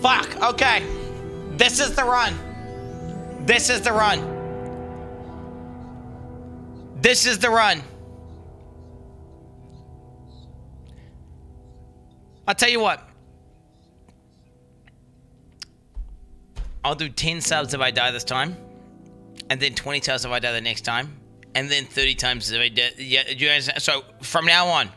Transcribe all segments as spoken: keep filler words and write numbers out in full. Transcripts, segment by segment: Fuck, okay. This is the run. This is the run. This is the run. I'll tell you what. I'll do ten subs if I die this time. And then twenty subs if I die the next time. And then thirty times if I die. Yeah, you understand? So, from now on.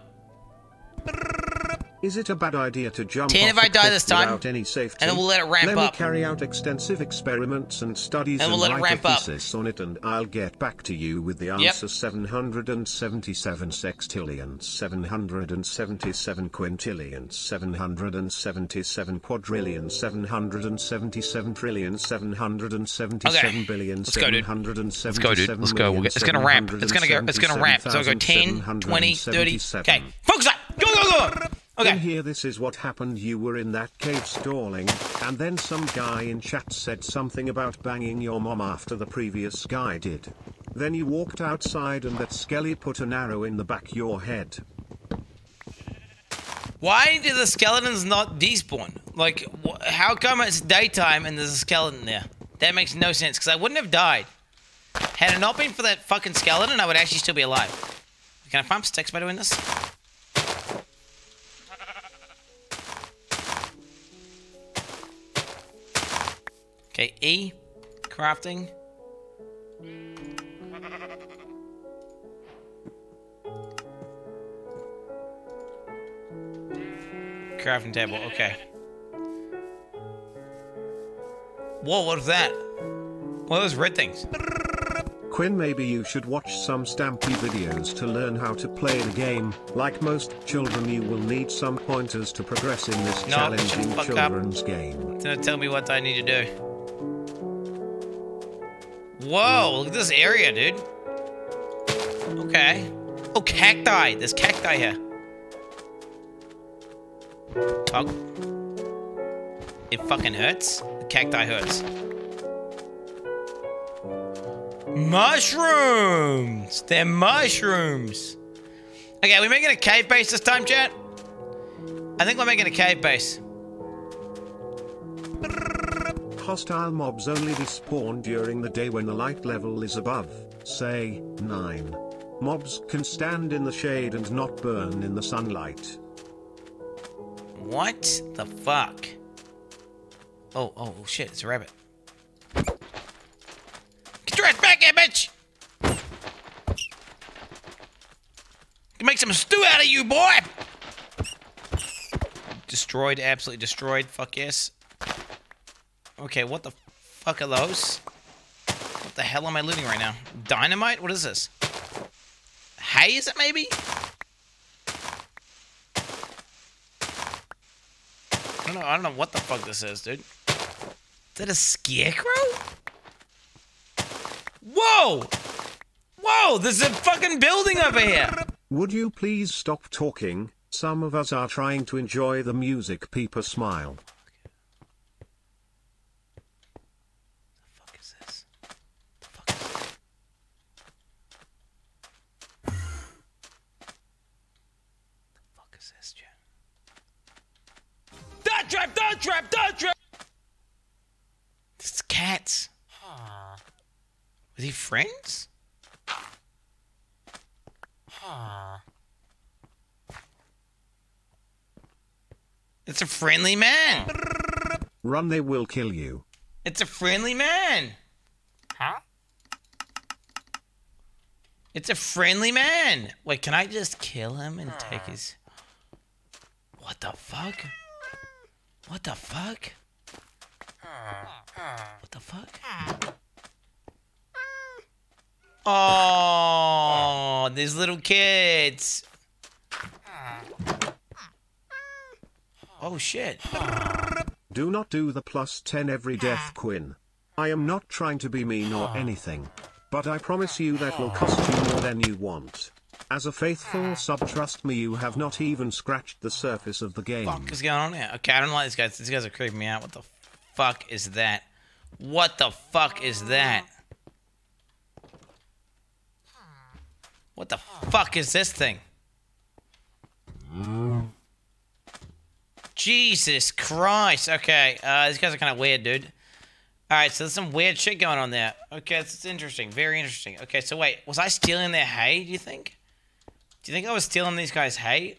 Is it a bad idea to jump ten off if I die this time, without any safety? And then we'll let it ramp let up. Let me carry out extensive experiments and studies and, we'll and let it ramp up. On it, and I'll get back to you with the answer. Yep. seven hundred seventy-seven sextillion, seven hundred seventy-seven quintillion, seven hundred seventy-seven quadrillion, seven hundred seventy-seven trillion, seven hundred seventy-seven okay. billion, let's seven hundred seventy-seven go, dude. Let's go, dude. Let's go. It's gonna ramp. It's gonna go. It's gonna ramp. So I'll go ten, twenty, thirty. Okay, focus up. Go, go, go. Okay. In here, this is what happened. You were in that cave stalling, and then some guy in chat said something about banging your mom after the previous guy did. Then you walked outside and that skelly put an arrow in the back of your head. Why do the skeletons not despawn? Like, how come it's daytime and there's a skeleton there? That makes no sense, because I wouldn't have died. Had it not been for that fucking skeleton, I would actually still be alive. Can I farm sticks by doing this? Okay, E, crafting. Crafting table, okay. Whoa, what is that? What are those red things? Quin, maybe you should watch some Stampy videos to learn how to play the game. Like most children, you will need some pointers to progress in this no, challenging children's up. game. It's gonna tell me what I need to do. Whoa, look at this area, dude. Okay. Oh, cacti. There's cacti here. Oh. It fucking hurts. The cacti hurts. Mushrooms! They're mushrooms. Okay, are we making a cave base this time, chat? I think we're making a cave base. Hostile mobs only despawn during the day when the light level is above, say, nine. Mobs can stand in the shade and not burn in the sunlight. What the fuck? Oh, oh, shit, it's a rabbit. Get your ass back here, bitch! Can make some stew out of you, boy! Destroyed, absolutely destroyed, fuck yes. Okay, what the fuck are those? What the hell am I looting right now? Dynamite? What is this? Hay, is it maybe? I don't know, I don't know what the fuck this is, dude. Is that a scarecrow? Whoa! Whoa, there's a fucking building over here! Would you please stop talking? Some of us are trying to enjoy the music, peeper smile. Trap, don't trap, don't trap! This is cats. Huh. Is he friends? Huh. It's a friendly man. Run, they will kill you. It's a friendly man. Huh? It's a friendly man. Wait, can I just kill him and take his... What the fuck? What the fuck? What the fuck? Oh, these little kids. Oh shit. Do not do the plus ten every death, Quin. I am not trying to be mean or anything, but I promise you that will cost you more than you want. As a faithful sub, trust me, you have not even scratched the surface of the game. What the fuck is going on here? Okay, I don't like these guys. These guys are creeping me out. What the fuck is that? What the fuck is that? What the fuck is this thing? Jesus Christ. Okay, uh, these guys are kind of weird, dude. Alright, so there's some weird shit going on there. Okay, it's interesting. Very interesting. Okay, so wait. Was I stealing their hay, do you think? Do you think I was stealing these guys' hay?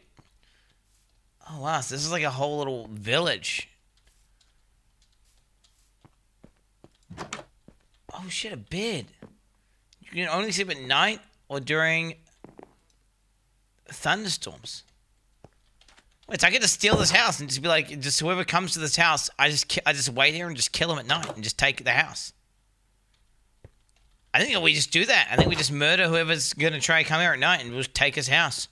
Oh, wow. So this is like a whole little village. Oh, shit. A bed. You can only sleep at night or during thunderstorms. Wait, so I get to steal this house and just be like, just whoever comes to this house, I just ki I just wait here and just kill them at night and just take the house. I think we just do that. I think we just murder whoever's going to try to come here at night and we'll just take his house.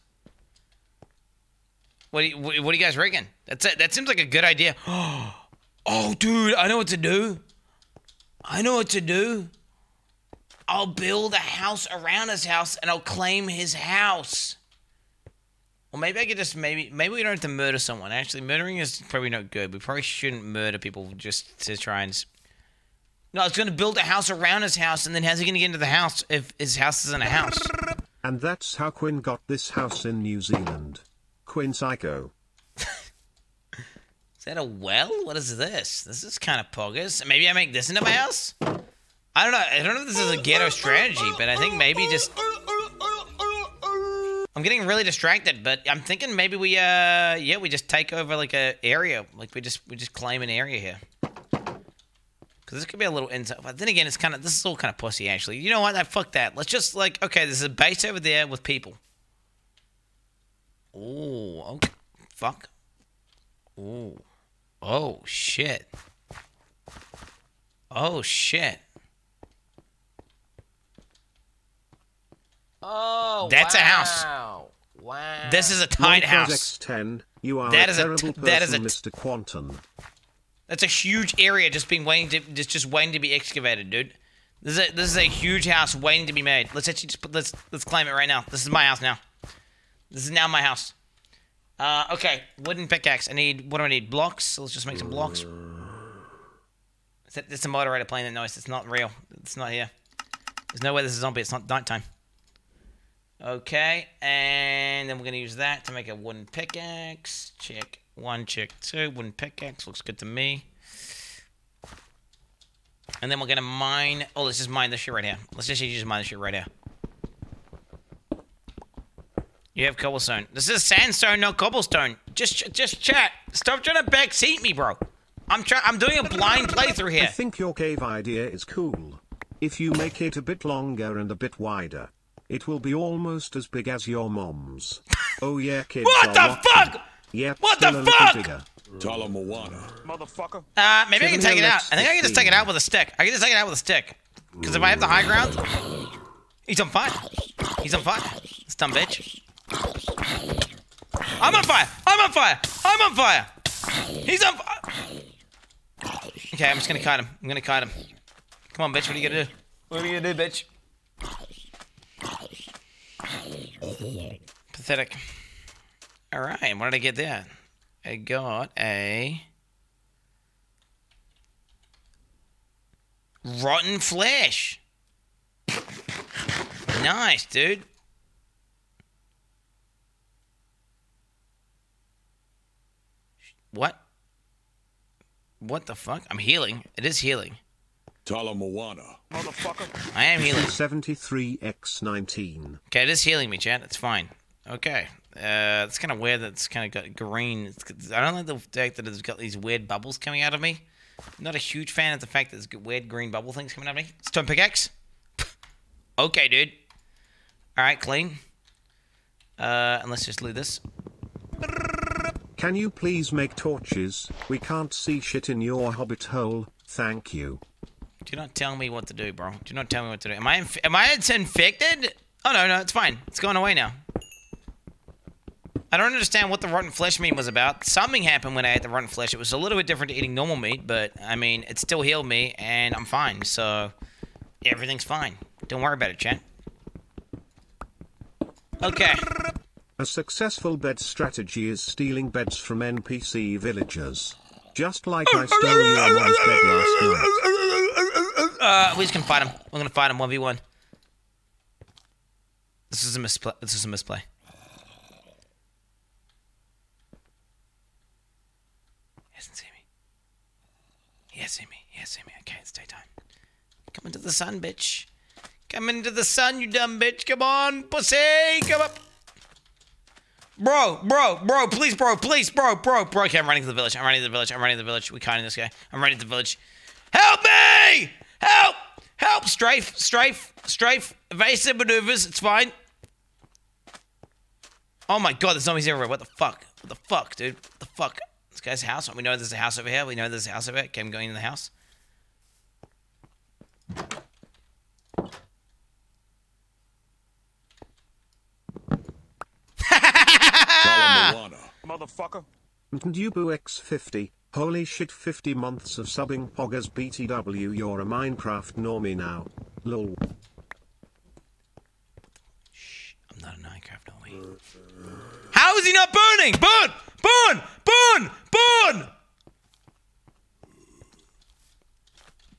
What do you, what do you guys reckon? That's it. That seems like a good idea. Oh, dude, I know what to do. I know what to do. I'll build a house around his house and I'll claim his house. Or maybe I could just, maybe, maybe we don't have to murder someone. Actually, murdering is probably not good. We probably shouldn't murder people just to try and... No, it's going to build a house around his house, and then how's he going to get into the house if his house isn't a house? And that's how Quin got this house in New Zealand. Quin Psycho. Is that a well? What is this? This is kind of poggers. Maybe I make this into my house? I don't know. I don't know if this is a ghetto strategy, but I think maybe just... I'm getting really distracted, but I'm thinking maybe we, uh, yeah, we just take over like a area, like we just, we just claim an area here. Cause this could be a little inside, but then again, it's kind of, this is all kind of pussy actually. You know what? That fuck that. Let's just like, okay, there's a base over there with people. Ooh, okay, fuck. Ooh, oh shit. Oh shit. Oh, that's wow. a house. Wow. This is a tight house. X ten, you are that a is terrible a person, that is a Mister Quantum. That's a huge area just being waiting to just just waiting to be excavated, dude. This is a, this is a huge house waiting to be made. Let's actually just put, let's let's claim it right now. This is my house now. This is now my house. Uh, okay, wooden pickaxe. I need. What do I need? Blocks. So let's just make some blocks. Is that, that's a moderator playing that noise. It's not real. It's not here. There's no way this is zombie. It's not nighttime. Okay, and then we're going to use that to make a wooden pickaxe. Check one, check two. Wooden pickaxe looks good to me. And then we're going to mine... Oh, let's just mine this shit right here. Let's just use mine this shit right here. You have cobblestone. This is sandstone, not cobblestone. Just just chat. Stop trying to backseat me, bro. I'm trying. I'm doing a blind playthrough here. I think your cave idea is cool. If you make it a bit longer and a bit wider... It will be almost as big as your mom's. Oh yeah, kids. What the watching. Fuck? Yep, what the fuck? Tala Moana. Motherfucker. Uh, maybe I can take it out. I think I can just take it out with a stick. I can just take it out with a stick. Because if I have the high ground, he's on fire. He's on fire. This dumb bitch. I'm on fire. I'm on fire. I'm on fire. He's on fire. Okay, I'm just gonna kite him. I'm gonna kite him. Come on, bitch. What are you gonna do? What are you gonna do, bitch? Pathetic. Alright, what did I get there? I got a... rotten flesh! Nice, dude. What? What the fuck? I'm healing. It is healing. Tala Moana. Motherfucker. I am healing. seventy-three by nineteen. Okay, it is healing me, chat. It's fine. Okay. Uh, it's kind of weird that it's kind of got green. It's, I don't like the fact that it's got these weird bubbles coming out of me. I'm not a huge fan of the fact that it's got weird green bubble things coming out of me. Stone pickaxe. Okay, dude. Alright, clean. Uh, and let's just loot this. Can you please make torches? We can't see shit in your hobbit hole. Thank you. Do not tell me what to do, bro. Do not tell me what to do. Am I, inf am I it's infected? Oh, no, no, it's fine. It's going away now. I don't understand what the rotten flesh meme was about. Something happened when I ate the rotten flesh. It was a little bit different to eating normal meat, but, I mean, it still healed me, and I'm fine. So, everything's fine. Don't worry about it, chat. Okay. A successful bed strategy is stealing beds from N P C villagers. Just like I stole your one's bed last night. Uh, we just can fight him. We're gonna fight him one v one. This is a misplay. This is a misplay. He hasn't seen me. He has seen me. He has seen me. Okay, it's daytime. Come into the sun, bitch. Come into the sun, you dumb bitch. Come on, pussy. Come up. Bro, bro, bro, please, bro, please, bro, bro, bro. Okay, I'm running to the village. I'm running to the village. I'm running to the village. We can't in this guy. I'm running to the village. Help me! Help! Help! Strafe, strafe, strafe. Evasive maneuvers. It's fine. Oh my god, there's zombies everywhere. What the fuck? What the fuck, dude? What the fuck? This guy's house. We know there's a house over here. We know there's a house over here. Okay, I'm going into the house. Motherfucker. Ndubuex fifty, holy shit, fifty months of subbing poggers B T W, you're a Minecraft normie now. Lol. Shh, I'm not a Minecraft normie. How is he not burning? Burn! Burn! Burn! Burn!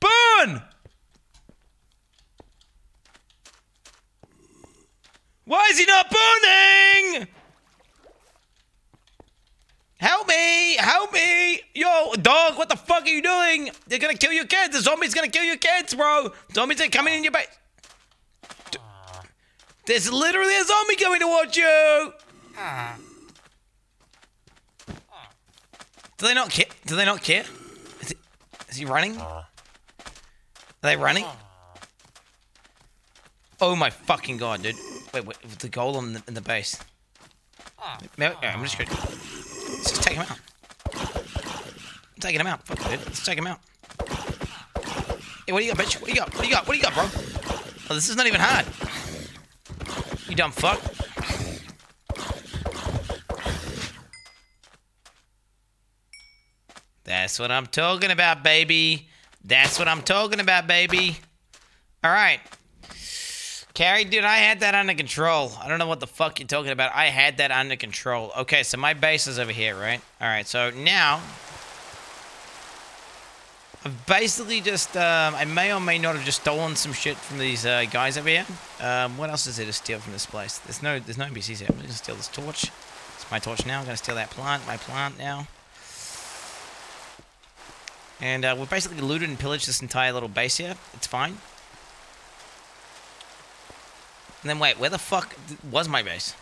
Burn! Why is he not burning? Help me! Help me! Yo, dog, what the fuck are you doing? They're gonna kill your kids! The zombies gonna kill your kids, bro! Zombies are coming in your base! There's literally a zombie coming towards you! Do they not care? Do they not care? Is, it, is he running? Are they running? Oh my fucking god, dude. Wait, wait, the golem in the, in the base. No, no, I'm just gonna... Let's just take him out. I'm taking him out. Fuck it, dude. Let's take him out. Hey, what do you got, bitch? What do you got? What do you got? What do you got, bro? Oh, this is not even hard. You dumb fuck. That's what I'm talking about, baby. That's what I'm talking about, baby. Alright. Carrie, dude, I had that under control. I don't know what the fuck you're talking about. I had that under control. Okay, so my base is over here, right? Alright, so now... I've basically just, um, I may or may not have just stolen some shit from these, uh, guys over here. Um, what else is there to steal from this place? There's no, there's no N P Cs here. I'm just gonna steal this torch. It's my torch now. I'm gonna steal that plant, my plant now. And, uh, we've basically looted and pillaged this entire little base here. It's fine. And then wait, where the fuck was my base?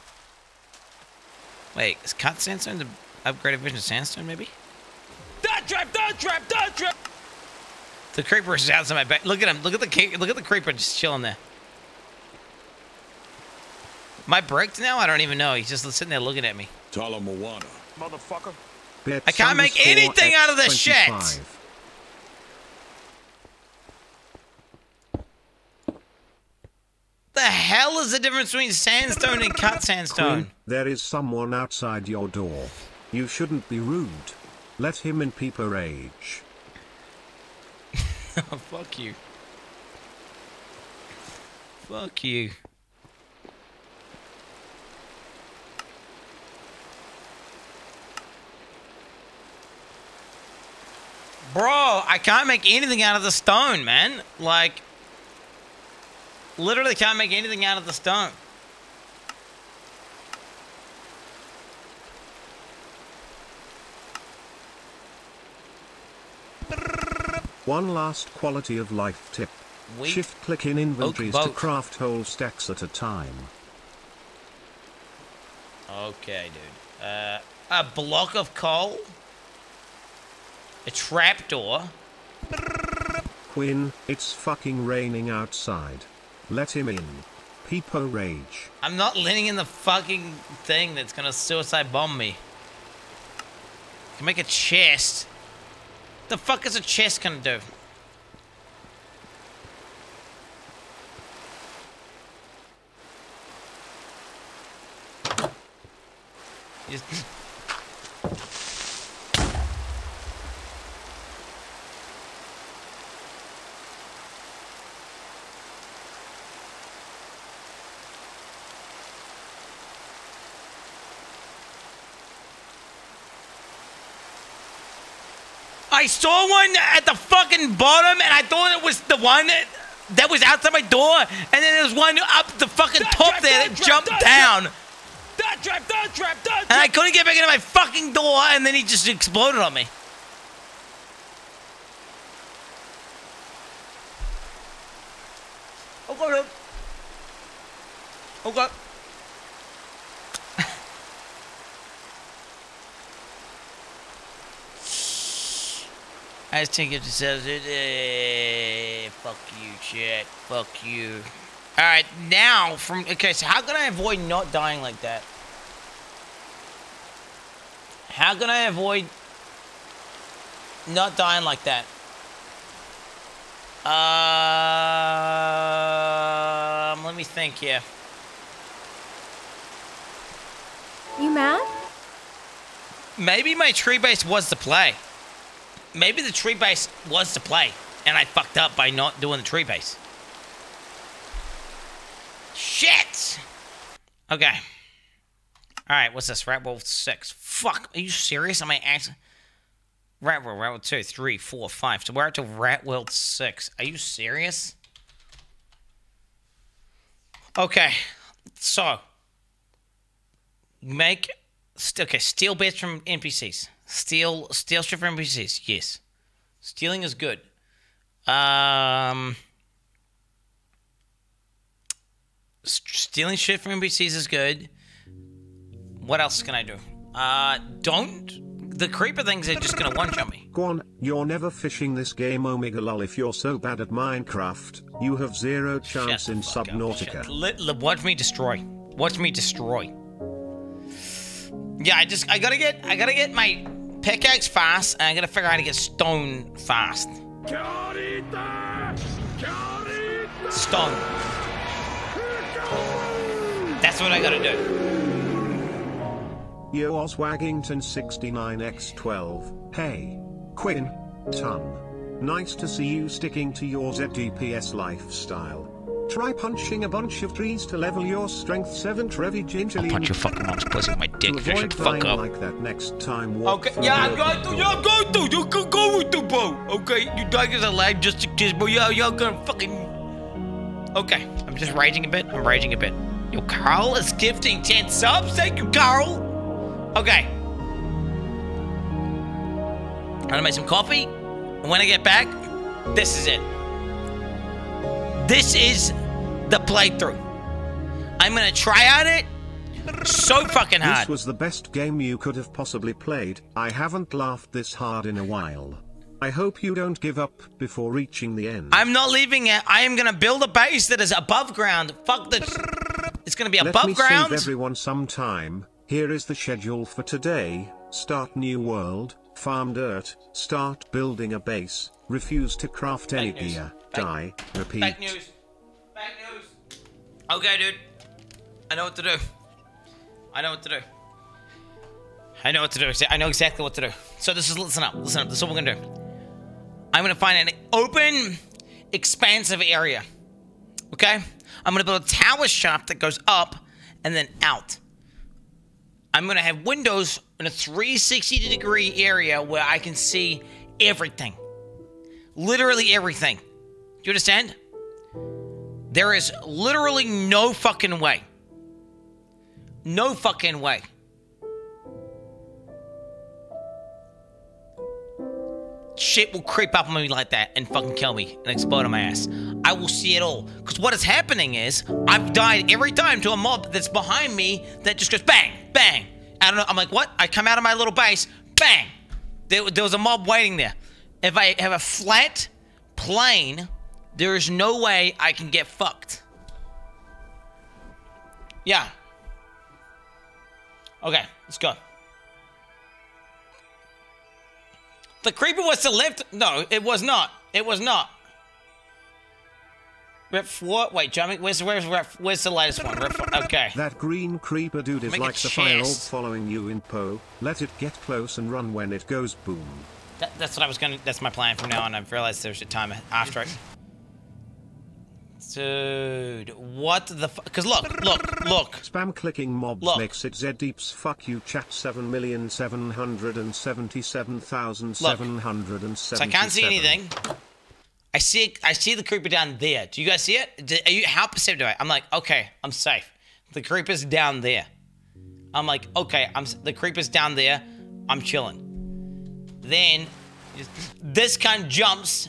Wait, is cut sandstone the upgraded version of sandstone, maybe? Dart trap! Dart trap! Dart trap! The creeper is outside my base. Look at him! Look at the look at the creeper just chilling there. Am I bricked now? I don't even know. He's just sitting there looking at me. Tala Moana, motherfucker! I can't make anything out of this shit. What the hell is the difference between sandstone and cut sandstone? Queen, there is someone outside your door. You shouldn't be rude. Let him in peeper rage. Oh, fuck you. Fuck you. Bro, I can't make anything out of the stone, man. Like... Literally can't make anything out of the stone. One last quality of life tip. Weak. Shift click in inventories to craft whole stacks at a time. Okay, dude. Uh, a block of coal. A trapdoor. Quinn, it's fucking raining outside. Let him in. Peepo rage. I'm not leaning in the fucking thing that's gonna suicide bomb me. I can make a chest. What the fuck is a chest gonna do? You just I saw one at the fucking bottom, and I thought it was the one that, that was outside my door, and then there was one up the fucking that top trap, there that, that trap, jumped that down. That trap, that trap, that trap. And I couldn't get back into my fucking door, and then he just exploded on me. got him. Oh God. I just think it says it. Eh, fuck you, shit. Fuck you. All right, now from okay. So how can I avoid not dying like that? How can I avoid not dying like that? Um, let me think. Yeah. You mad? Maybe my tree base was the play. Maybe the tree base was the play, and I fucked up by not doing the tree base. Shit! Okay. Alright, what's this? Rat Wolf six. Fuck, are you serious? Am I actually... Ratwell, Ratwell two, three, four, five. So we're up to Ratwell six. Are you serious? Okay. So. Make... Okay, steal bits from N P Cs. Steal, steal shit from N P Cs. Yes, stealing is good. Um, stealing shit from N P Cs is good. What else can I do? Uh, don't the creeper things are just gonna one shot me. Quan, you're never fishing this game, Omega Lol. If you're so bad at Minecraft, you have zero chance Shut in Subnautica. Let, let, watch me destroy. Watch me destroy. Yeah, I just I gotta get I gotta get my pickaxe fast, and I gotta figure out how to get stone fast. Stone. That's what I gotta do. Yo, Oswaggington sixty-nine by twelve. Hey, Quinn, Ton. Nice to see you sticking to your Z D P S lifestyle. Try punching a bunch of trees to level your strength seven. Trevi gingerly. I'll punch your fucking mom's pussy with my dick. You should fuck up. Like that next time. Okay. Yeah, I'm going to. Yeah, I'm going to. You can go with the bro. Okay. You dog is alive just to kiss, but yeah, y'all gonna fucking. Okay. I'm just raging a bit. I'm raging a bit. Yo, Carl is gifting ten subs. Thank you, Carl. Okay. I'm gonna make some coffee. And when I get back, this is it. This is the playthrough. I'm gonna try out it so fucking hard. This was the best game you could have possibly played. I haven't laughed this hard in a while. I hope you don't give up before reaching the end. I'm not leaving it. I am gonna build a base that is above ground. Fuck this. It's gonna be above ground. Let me save everyone some time. Here is the schedule for today. Start new world. Farm dirt. Start building a base. Refuse to craft any gear. Die. Repeat. Fake news. Fake news. Okay, dude. I know what to do. I know what to do. I know what to do. I know exactly what to do. So this is, listen up. Listen up. This is what we're going to do. I'm going to find an open, expansive area. Okay? I'm going to build a tower shaft that goes up and then out. I'm going to have windows in a three sixty degree area where I can see everything. Literally everything. Do you understand? There is literally no fucking way. No fucking way. Shit will creep up on me like that and fucking kill me and explode on my ass. I will see it all. Because what is happening is I've died every time to a mob that's behind me that just goes bang, bang. I don't know. I'm like, what? I come out of my little base, bang. There, there was a mob waiting there. If I have a flat plane... There is no way I can get fucked. Yeah. Okay, let's go. The creeper was to left. No, it was not. It was not. Rep four. Wait, jumping. Where's where's where's the latest one? Rep four. Okay. That green creeper dude is Make like the fire orb following you in Poe. Let it get close and run when it goes boom. That, that's what I was gonna. That's my plan from now on. I've realized there's a time after it. Dude, what the fuck? Because look, look, look. Spam clicking mobs look. Makes it Z-Deeps. Fuck you, chat. seven million seven hundred seventy-seven thousand seven hundred seventy-seven. So I can't see anything. I see I see the creeper down there. Do you guys see it? Do, are you, how perceptive do I? I'm like, okay, I'm safe. The creeper's down there. I'm like, okay, I'm. The creeper's down there. I'm chilling. Then, this cunt jumps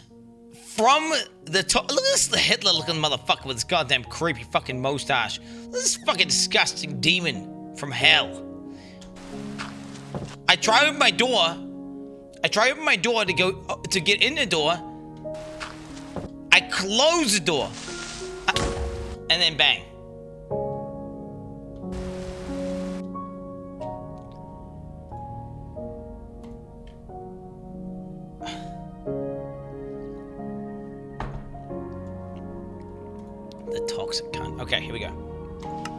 from the top. Look at this Hitler-looking motherfucker with his goddamn creepy fucking mustache. Look at this fucking disgusting demon from hell. I try open my door. I try open my door to go uh, to get in the door. I close the door, I, and then bang. Toxic cunt. Okay, here we go.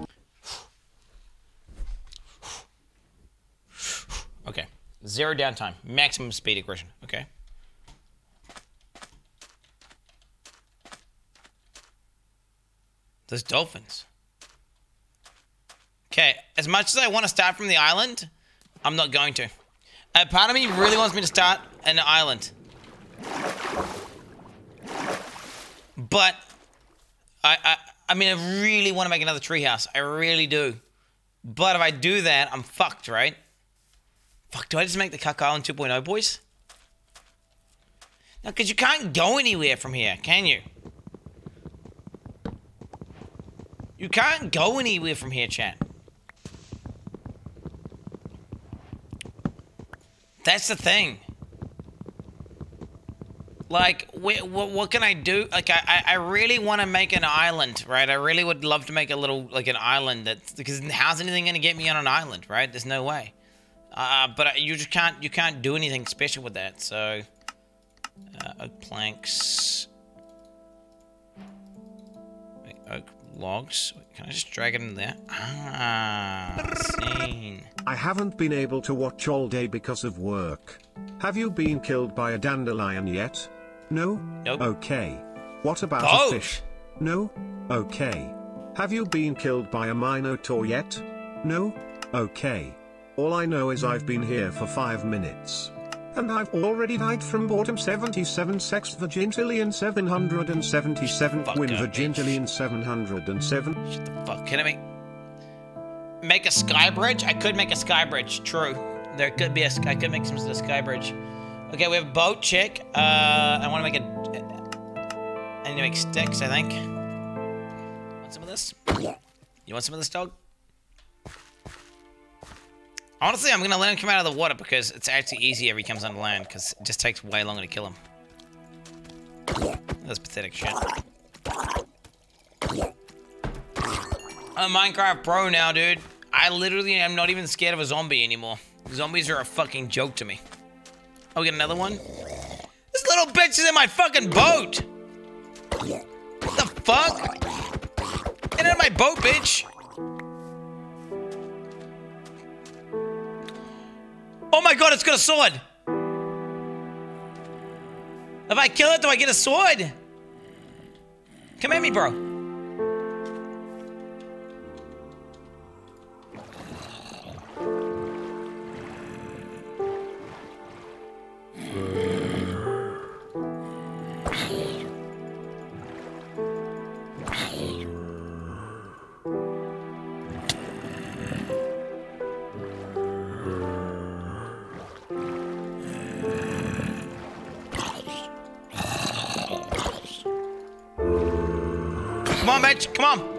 Okay. Zero downtime. Maximum speed aggression. Okay. There's dolphins. Okay. As much as I want to start from the island, I'm not going to. A part of me really wants me to start an island. But... I, I I mean, I really want to make another treehouse. I really do. But if I do that, I'm fucked, right? Fuck, do I just make the Cuck Island two point oh, boys? No, because you can't go anywhere from here, can you? You can't go anywhere from here, chat. That's the thing. Like, wh wh what can I do? Like, I, I really want to make an island, right? I really would love to make a little, like, an island. That's, because how's anything going to get me on an island, right? There's no way. Uh, but I, you just can't, you can't do anything special with that, so... Uh, oak planks... Wait, oak logs... Wait, can I just drag it in there? Ah, scene. I haven't been able to watch all day because of work. Have you been killed by a dandelion yet? No? Nope. Okay. What about oh. a fish? No? Okay. Have you been killed by a minotaur yet? No? Okay. All I know is I've been here for five minutes. And I've already died from boredom. seventy-seven sex Virgintilian seven hundred seventy-seven fuck win up, Virgintilian bitch. seven hundred seven. Shut the fuck kidding me? Make a sky bridge? I could make a sky bridge. True. There could be a sky. I could make some sort of sky bridge. Okay, we have a boat chick. Uh, I want to make a... I need to make sticks, I think. Want some of this? You want some of this, dog? Honestly, I'm going to let him come out of the water because it's actually easier if he comes on land because it just takes way longer to kill him. That's pathetic shit. I'm Minecraft pro now, dude. I literally am not even scared of a zombie anymore. Zombies are a fucking joke to me. Oh, we got another one? This little bitch is in my fucking boat! What the fuck? Get out of my boat, bitch! Oh my god, it's got a sword! If I kill it, do I get a sword? Come at me, bro. Come on, bitch, come on.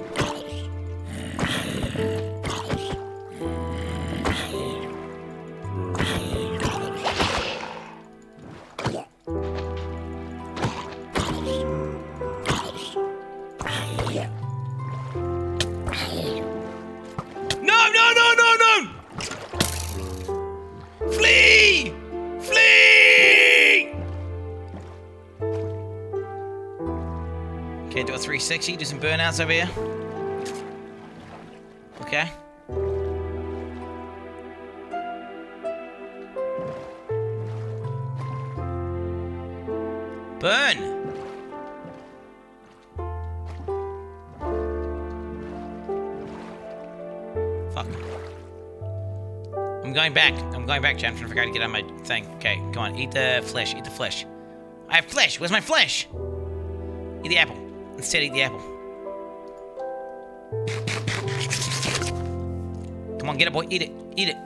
three sixty, do some burnouts over here. Okay. Burn! Fuck. I'm going back. I'm going back, champion. I forgot to get on my thing. Okay, come on. Eat the flesh. Eat the flesh. I have flesh. Where's my flesh? Eat the apple. Instead, eat the apple. Come on, get it, boy. Eat it. Eat it.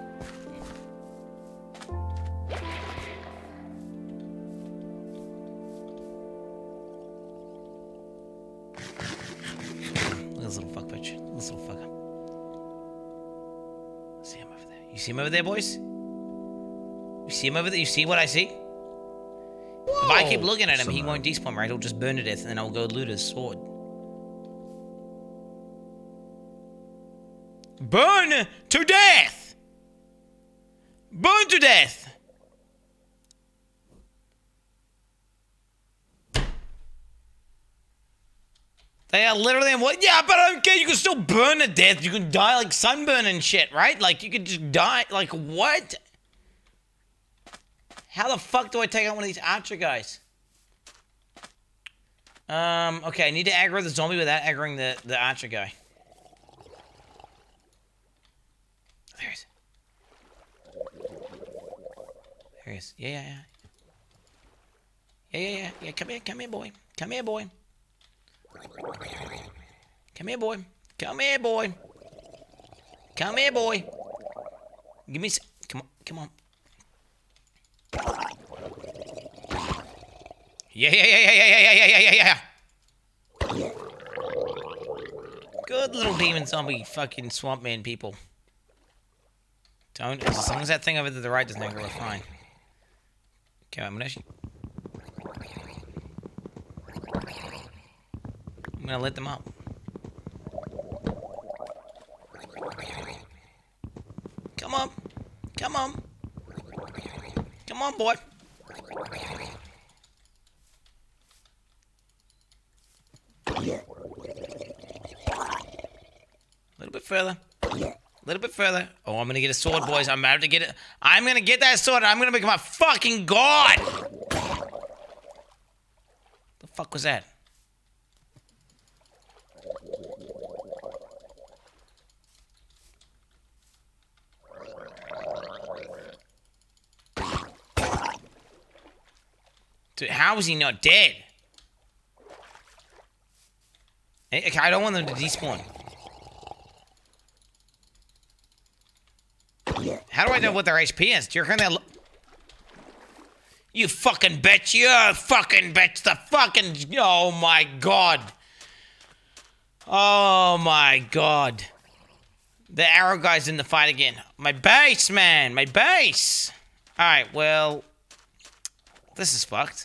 You see him over there, boys? You see him over there? You see what I see? Whoa, if I keep looking at him, somehow. He won't despawn, right? He'll just burn to death, and then I'll go loot his sword. Burn to death! Burn to death! They are literally in what? Yeah, but I don't care. You can still burn to death. You can die like sunburn and shit, right? Like, you could just die. Like, what? How the fuck do I take out one of these archer guys? Um, okay, I need to aggro the zombie without aggroing the, the archer guy. There he is. There he is. Yeah, yeah, yeah. Yeah, yeah, yeah. Yeah, come here, come here, boy. Come here, boy. Come here, boy. Come here, boy. Come here, boy. Give me some. Come on, come on. Yeah, yeah, yeah, yeah, yeah, yeah, yeah, yeah, yeah, yeah. Good little demon zombie fucking swamp man people. Don't, as long as that thing over to the right doesn't go, we're fine. Okay, I'm gonna actually... I'm gonna let them up. Come on. Come on. Come on, boy. A little bit further. A little bit further. Oh, I'm gonna get a sword, boys. I'm about to get it. I'm gonna get that sword. And I'm gonna become a fucking god. The fuck was that? Dude, how is he not dead? Okay, I don't want them to despawn. How do I know what their H P is? Do you reckon they'll... You fucking bitch! You fucking bitch! The fucking... Oh my god! Oh my god! The arrow guy's in the fight again. My base, man! My base! Alright, well... This is fucked.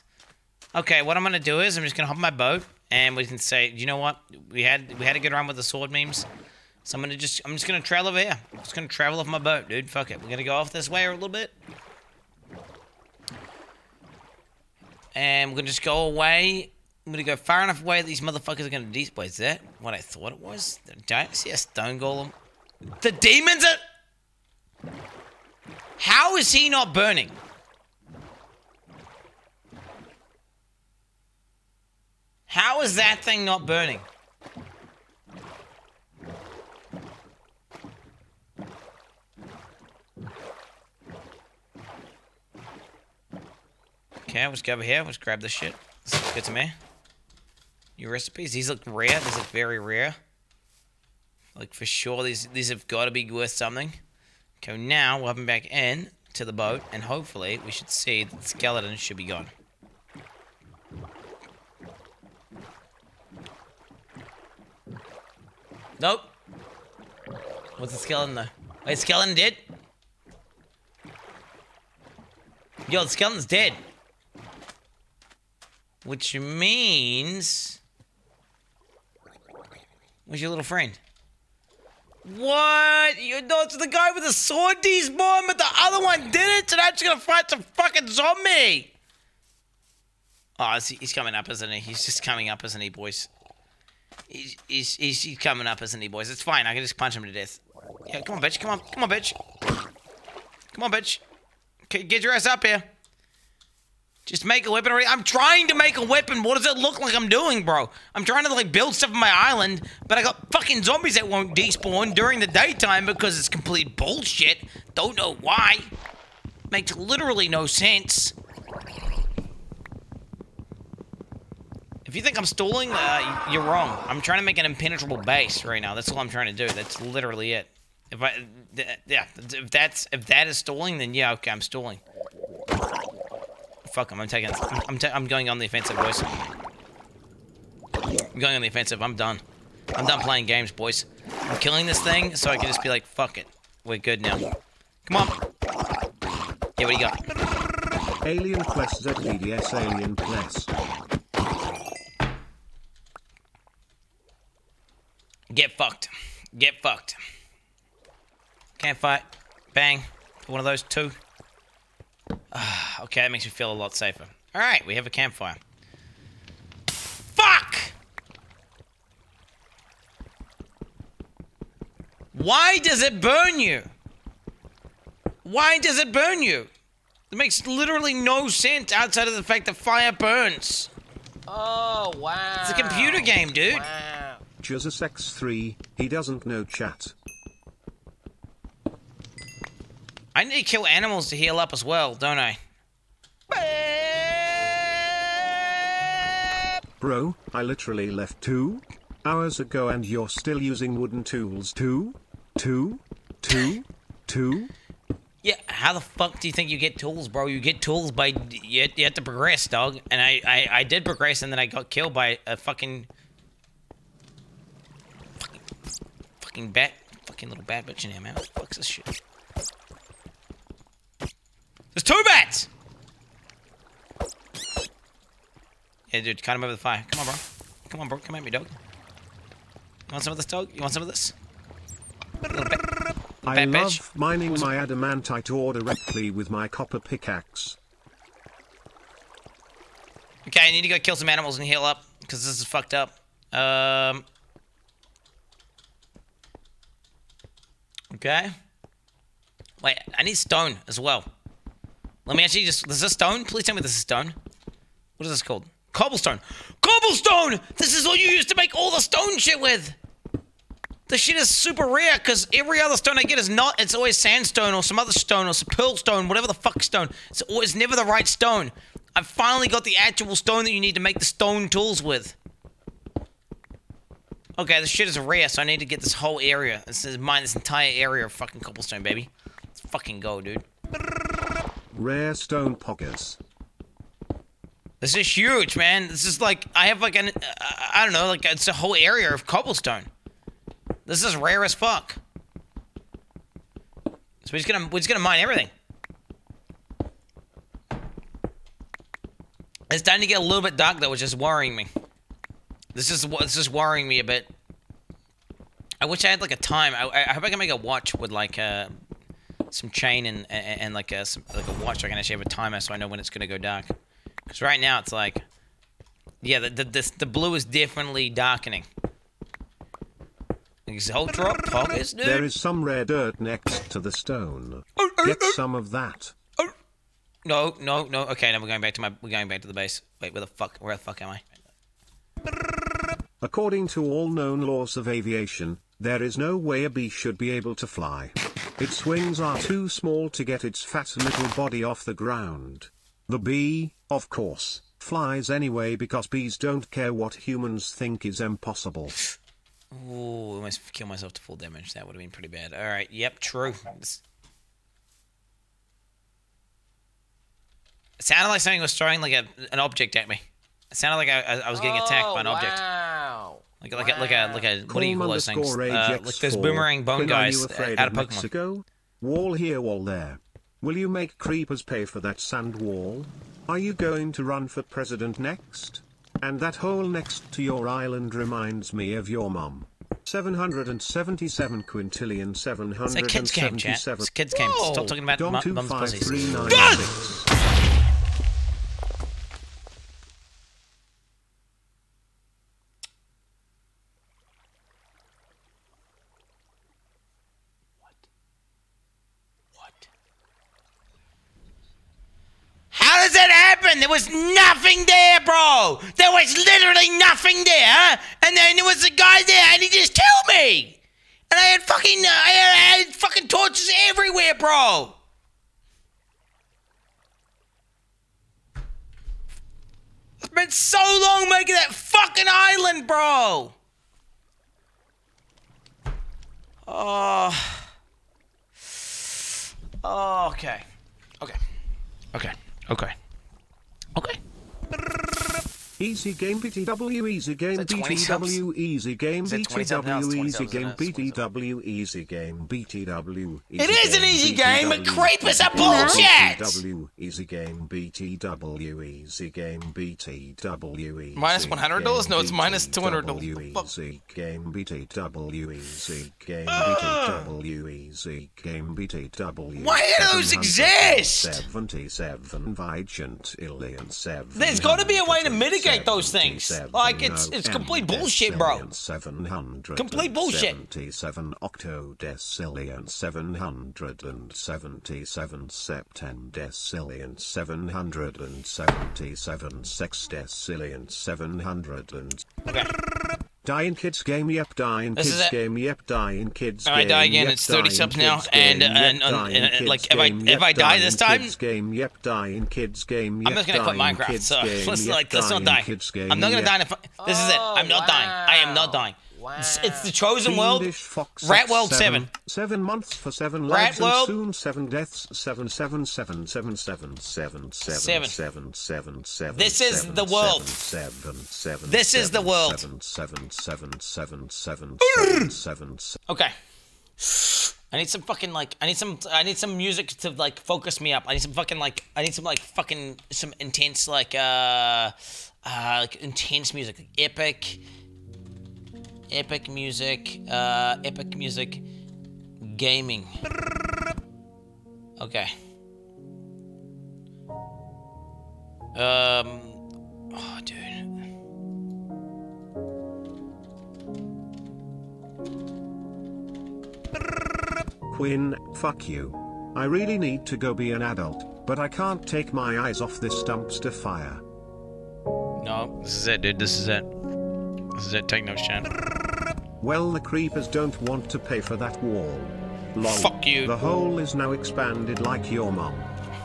Okay, what I'm gonna do is I'm just gonna hop on my boat and we can say, you know what? We had we had a good run with the sword memes. So I'm gonna just I'm just gonna travel over here. I'm just gonna travel off my boat, dude. Fuck it. We're gonna go off this way a little bit. And we're gonna just go away. I'm gonna go far enough away that these motherfuckers are gonna despawn. Is that what I thought it was? Don't see a stone golem. The demons are... How is he not burning? How is that thing not burning? Okay, let's go over here. Let's grab this shit. This looks good to me. New recipes. These look rare. These look very rare. Like, for sure, these, these have got to be worth something. Okay, now we'll hop back in to the boat, and hopefully we should see that the skeleton should be gone. Nope. What's the skeleton though? Wait, skeleton dead? Yo, the skeleton's dead. Which means... Where's your little friend? What? You know, it's the guy with the sword despawned, but the other one didn't, so now I'm just gonna fight some fucking zombie! Oh, he's coming up, isn't he? He's just coming up, isn't he, boys? He's, he's, he's, he's coming up, isn't he, boys? It's fine. I can just punch him to death. Yeah, come on, bitch. Come on. Come on, bitch. Come on, bitch. Okay, get your ass up here. Just make a weapon already. I'm trying to make a weapon. What does it look like I'm doing, bro? I'm trying to, like, build stuff on my island, but I got fucking zombies that won't despawn during the daytime because it's complete bullshit. Don't know why. Makes literally no sense. If you think I'm stalling, uh, you're wrong. I'm trying to make an impenetrable base right now. That's all I'm trying to do. That's literally it. If I, th yeah, if that's, if that is stalling, then yeah, okay, I'm stalling. Fuck, I'm, I'm taking, I'm, I'm, ta I'm going on the offensive, boys. I'm going on the offensive. I'm done. I'm done playing games, boys. I'm killing this thing so I can just be like, fuck it. We're good now. Come Come on. Okay, what do you got? Alien Quest Z D S Alien Quest. Get fucked. Get fucked. Can't fight. Bang. One of those two. Uh, okay, that makes me feel a lot safer. Alright, we have a campfire. Fuck! Why does it burn you? Why does it burn you? It makes literally no sense outside of the fact that fire burns. Oh, wow. It's a computer game, dude. Wow. Jesus X three, he doesn't know chat. I need to kill animals to heal up as well, don't I? Bro, I literally left two hours ago and you're still using wooden tools. Two, two, two, two. Yeah, how the fuck do you think you get tools, bro? You get tools by... You, you have to progress, dog. And I, I, I did progress and then I got killed by a fucking... Fucking, fucking bat. Fucking little bad bitch in here, man. What the fuck's this shit? There's two bats! Yeah, dude, cut him over the fire. Come on, bro. Come on, bro. Come at me, dog. You want some of this, dog? You want some of this? Little bat, bat I love bitch. mining my adamantite ore directly with my copper pickaxe. Okay, I need to go kill some animals and heal up, because this is fucked up. Um... Okay. Wait, I need stone as well. Let me actually just... Is this stone? Please tell me this is stone. What is this called? Cobblestone. Cobblestone! This is what you use to make all the stone shit with! This shit is super rare, because every other stone I get is not... It's always sandstone or some other stone or some pearl stone, whatever the fuck stone. It's always never the right stone. I've finally got the actual stone that you need to make the stone tools with. Okay, this shit is rare, so I need to get this whole area. This is mine, this entire area of fucking cobblestone, baby. Let's fucking go, dude. Rare stone poggers. This is huge, man. This is like, I have like an, uh, I don't know, like it's a whole area of cobblestone. This is rare as fuck. So we're just gonna, we're just gonna mine everything. It's starting to get a little bit dark though, which is worrying me. This is, this is worrying me a bit. I wish I had like a time. I, I hope I can make a watch with like a... Uh, some chain and, and, and like, a, some, like a watch. I can actually have a timer so I know when it's going to go dark. Because right now it's like... Yeah, the, the, this, the blue is definitely darkening. Exalt drop pockets, dude. There is some rare dirt next to the stone. Get some of that. No, no, no. Okay, now we're going back to my... We're going back to the base. Wait, where the fuck... Where the fuck am I? According to all known laws of aviation, there is no way a bee should be able to fly. Its wings are too small to get its fat little body off the ground. The bee, of course, flies anyway because bees don't care what humans think is impossible. Ooh, I almost killed myself to full damage. That would have been pretty bad. Alright, yep, true. It's... It sounded like something was throwing like a, an object at me. It sounded like I, I was getting attacked oh, by an object. Wow. Like, like, wow. a, like a, like a, what Calm do you call those things? Uh, like those boomerang bone Quinn, guys out of Pokemon. Mexico? Wall here, wall there. Will you make creepers pay for that sand wall? Are you going to run for president next? And that hole next to your island reminds me of your mum. seven hundred seventy-seven quintillion seven hundred seventy-seven. It's a kids game, chat. It's a kids game. Stop talking about mum's pussies. There was nothing there, bro. There was literally nothing there, and then there was a guy there, and he just killed me. And I had fucking, I had, I had fucking torches everywhere, bro. I spent so long making that fucking island, bro. Oh. Oh, okay. Okay. Okay. Okay. Okay. Easy game B T W easy game B T W easy game B T W easy game B T W easy game B T W. It is an easy game, but Creepers are bullshit. B T W easy game B T W easy game B T W. Minus one hundred dollars? No, it's minus two hundred dollars. Easy game B T W easy game B T W easy game B T W. Why do those exist? Seventy-seven Vigent Alien Seven. There's got to be a way to mitigate those things. Like, it's it's complete bullshit, bro. Complete bullshit. seventy-seven Octodecillion seven hundred seventy-seven Septendecillion seven hundred seventy-seven Sextecillion seven hundred and... Okay. Dying kids game, yep, dying this kids game, yep, dying kids game. I die again, yep, it's thirty subs now, and, game, and, yep, and, and, and like, if I, game, if I die this time, game, yep, dying kids game, yep, I'm just gonna quit Minecraft, so game, let's, yep, like, let's not die. Game, I'm not gonna yep. die, if I, this is it, I'm not oh, wow. dying, I am not dying. Wow. It's, it's the Chosen World, Fox, Rat World seven. Seven months for seven lives Rat World. And soon seven deaths. Seven, seven, seven, seven, seven, seven, seven, seven, seven, seven. This is the world. Seven, seven. This is the world. Seven, seven, seven, seven, seven, seven, seven. Okay. I need some fucking like. I need some. I need some music to like focus me up. I need some fucking like. I need some like fucking some intense like uh, uh like intense music, like epic. Epic music, uh, epic music, gaming. Okay. Um, oh, dude. Quinn, fuck you. I really need to go be an adult, but I can't take my eyes off this dumpster fire. No, this is it, dude, this is it. This is it, take notes, Chan. Well, the creepers don't want to pay for that wall. Lol. Fuck you. The hole is now expanded like your mom.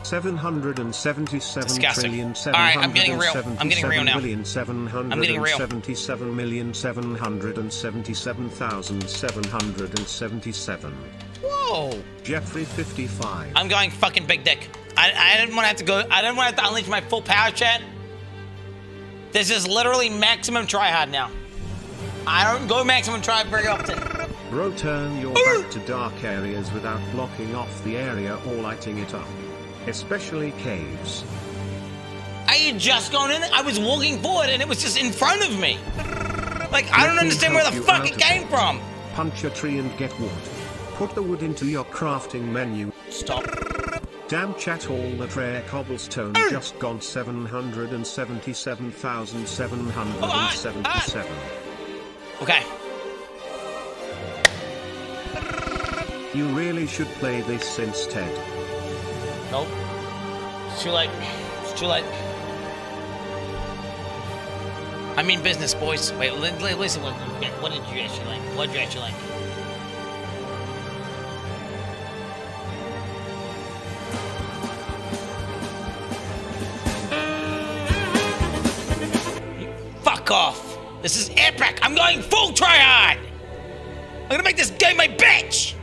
seven hundred seventy-seven disgusting. Trillion seven hundred seventy-seven right, I'm getting real. I'm getting real now. I'm getting real. seventy-seven million seven hundred seventy-seven thousand seven hundred seventy-seven. Whoa. Jeffrey fifty-five. I'm going fucking big dick. I I didn't want to have to go. I didn't want to have to unleash my full power, chat. This is literally maximum tryhard now. I don't go maximum try very often. Bro, turn your back to dark areas without blocking off the area or lighting it up. Especially caves. I had just gone in, I was walking forward and it was just in front of me. Like, I don't understand where the fuck it came from. Punch a tree and get wood. Put the wood into your crafting menu. Stop. Damn chat, all that rare cobblestone mm. just gone seven hundred seventy-seven thousand seven hundred seventy-seven. Oh, I, I. Okay. You really should play this instead. Nope. It's too late. It's too late. I mean business, boys. Wait, listen. What, what did you actually like? What did you actually like? You fuck off. This is epic! I'm going full tryhard! I'm gonna make this game my bitch!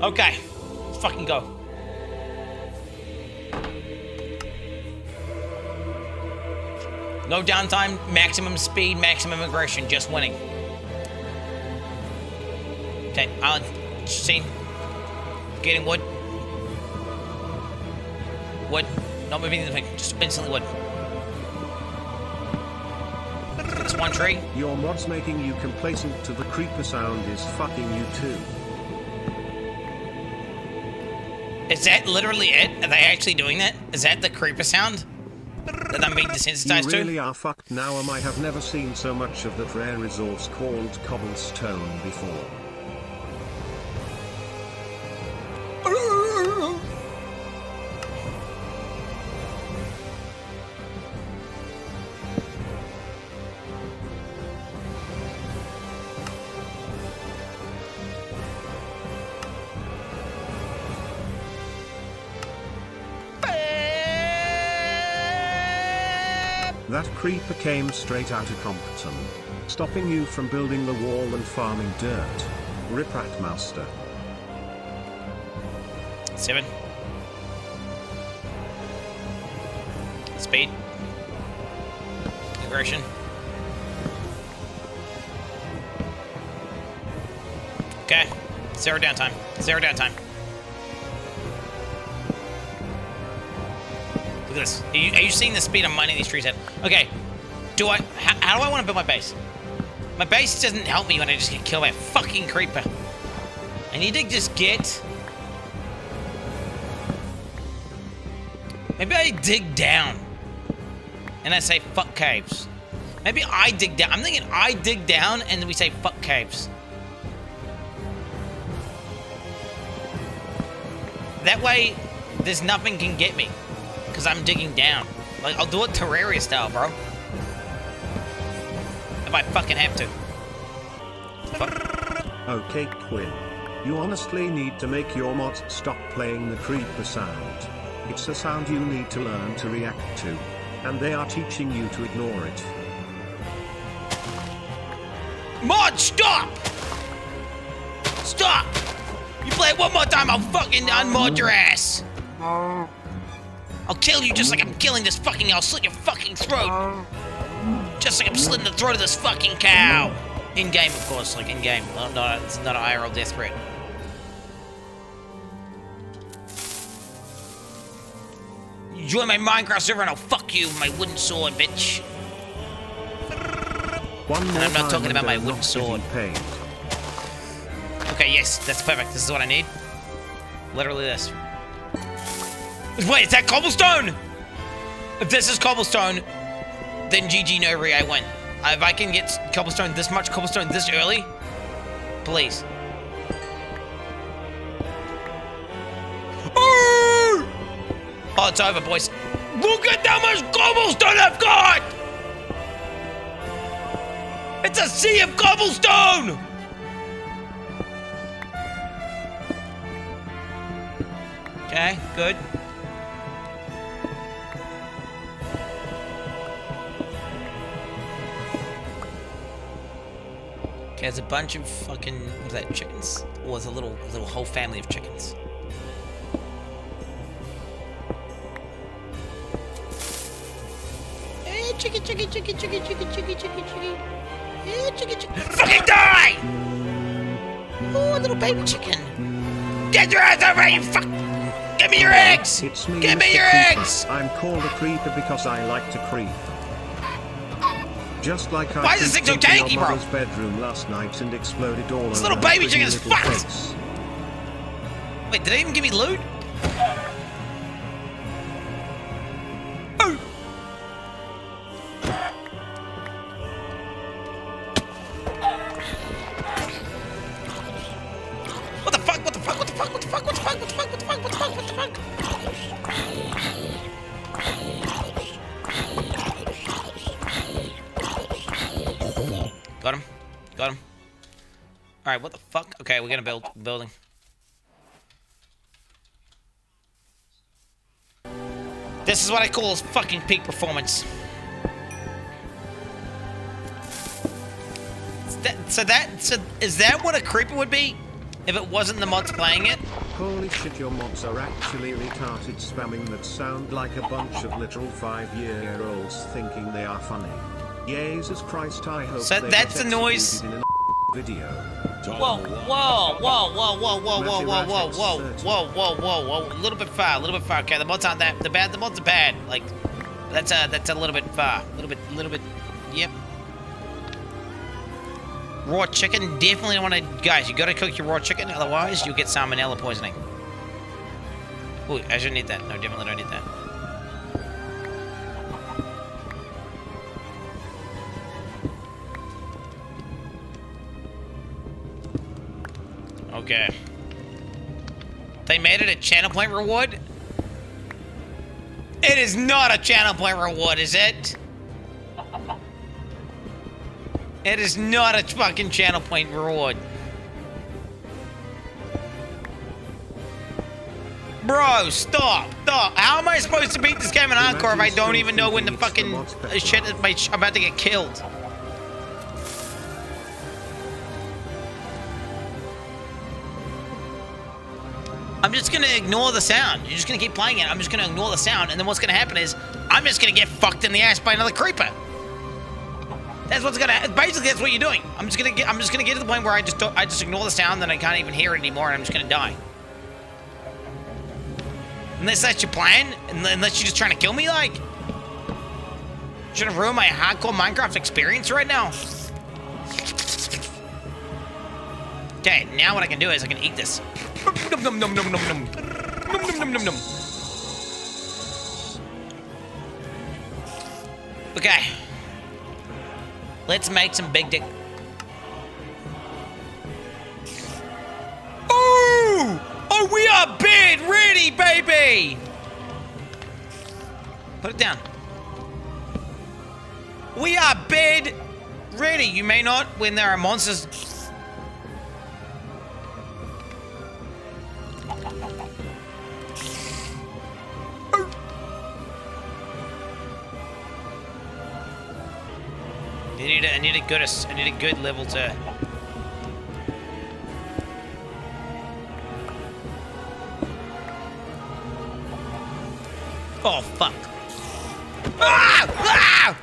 Okay, let's fucking go. No downtime, maximum speed, maximum aggression, just winning. Okay, Alan, scene. Getting wood. Wood. Not moving anything, just instantly wood. This one tree. Your mod's making you complacent to the creeper sound is fucking you too. Is that literally it? Are they actually doing that? Is that the creeper sound that I'm being desensitized to? You really are fucked now, um, I have never seen so much of that rare resource called cobblestone before. That creeper came straight out of Compton, stopping you from building the wall and farming dirt. Rip Ratmaster. Seven. Speed. progression. Okay. Zero downtime. Zero downtime. Look at this. Are you, are you seeing the speed I'm mining these trees at? Okay. Do I... How, how do I want to build my base? My base doesn't help me when I just get killed by a fucking creeper. I need to just get... Maybe I dig down. And I say, fuck caves. Maybe I dig down. I'm thinking I dig down and we say, fuck caves. That way, there's nothing can get me. Because I'm digging down. Like, I'll do it Terraria style, bro. If I fucking have to. Fuck. Okay, Quinn. You honestly need to make your mod stop playing the creeper sound. It's a sound you need to learn to react to. And they are teaching you to ignore it. Mod, stop! Stop! You play it one more time, I'll fucking unmod your ass! I'll kill you just like I'm killing this fucking- I'll slit your fucking throat! Just like I'm slitting the throat of this fucking cow! In-game, of course, like in-game. Not, not, it's not an I R L death threat. Join my Minecraft server and I'll fuck you with my wooden sword, bitch. One and I'm not talking about my wooden sword. Okay, yes, that's perfect. This is what I need. Literally this. Wait, is that cobblestone? If this is cobblestone, then G G no re, I win. If I can get cobblestone this much, cobblestone this early, please. Oh, it's over, boys. Look at how much cobblestone I've got! It's a sea of cobblestone! Okay, good. Okay, there's a bunch of fucking... What's that, chickens? Or there's a little, little whole family of chickens. Chicky, chicky, chicky, chicky, chicky, chicky, chicky, chicky. Yeah, chicky, chicky. Fucking die! Oh, a little baby chicken. Get your ass over here, you fuck! Give me your eggs! Give me your eggs! I'm called a creeper because I like to creep. Just like I. Why is this thing so tanky, bro? Bedroom last night and exploded all this little baby chicken is fucked. Wait, did they even give me loot? Got him. Got him. Alright, what the fuck? Okay, we're gonna build building. This is what I call fucking peak performance. Is that, so that so is that what a creeper would be? If it wasn't the mods playing it? Holy shit, your mods are actually retarded spamming that sound like a bunch of literal five-year-olds thinking they are funny. Jesus Christ, I hope so that's the noise in an video. Whoa, whoa, whoa, whoa, whoa, whoa, whoa, whoa, whoa, whoa, whoa, whoa, whoa, whoa, a little bit far, a little bit far. Okay, the mods aren't that the bad the mods are bad. Like that's uh that's a little bit far. A little bit a little bit yep. Raw chicken, definitely don't want to guys, you gotta cook your raw chicken, otherwise you'll get salmonella poisoning. Ooh, I shouldn't need that. No, definitely don't need that. Okay. They made it a channel point reward? It is not a channel point reward, is it? It is not a fucking channel point reward. Bro, stop, stop. How am I supposed to beat this game in hardcore if I don't even know when the fucking shit is my sh- I'm about to get killed? I'm just gonna ignore the sound. You're just gonna keep playing it. I'm just gonna ignore the sound, and then what's gonna happen is I'm just gonna get fucked in the ass by another creeper. That's what's gonna. Basically, that's what you're doing. I'm just gonna get. I'm just gonna get to the point where I just don't, I just ignore the sound, then I can't even hear it anymore, and I'm just gonna die. Unless that's your plan, unless you're just trying to kill me, like. Should I ruin my hardcore Minecraft experience right now? Okay, now what I can do is I can eat this. Nom, nom, nom, nom, nom, nom. Nom, nom, nom, nom, nom. Okay. Let's make some big dick. Ooh! Oh, we are bed ready, baby! Put it down. We are bed ready. You may not when there are monsters. I need a, I need a good, I need a good level to. Oh fuck! Ah! Ah!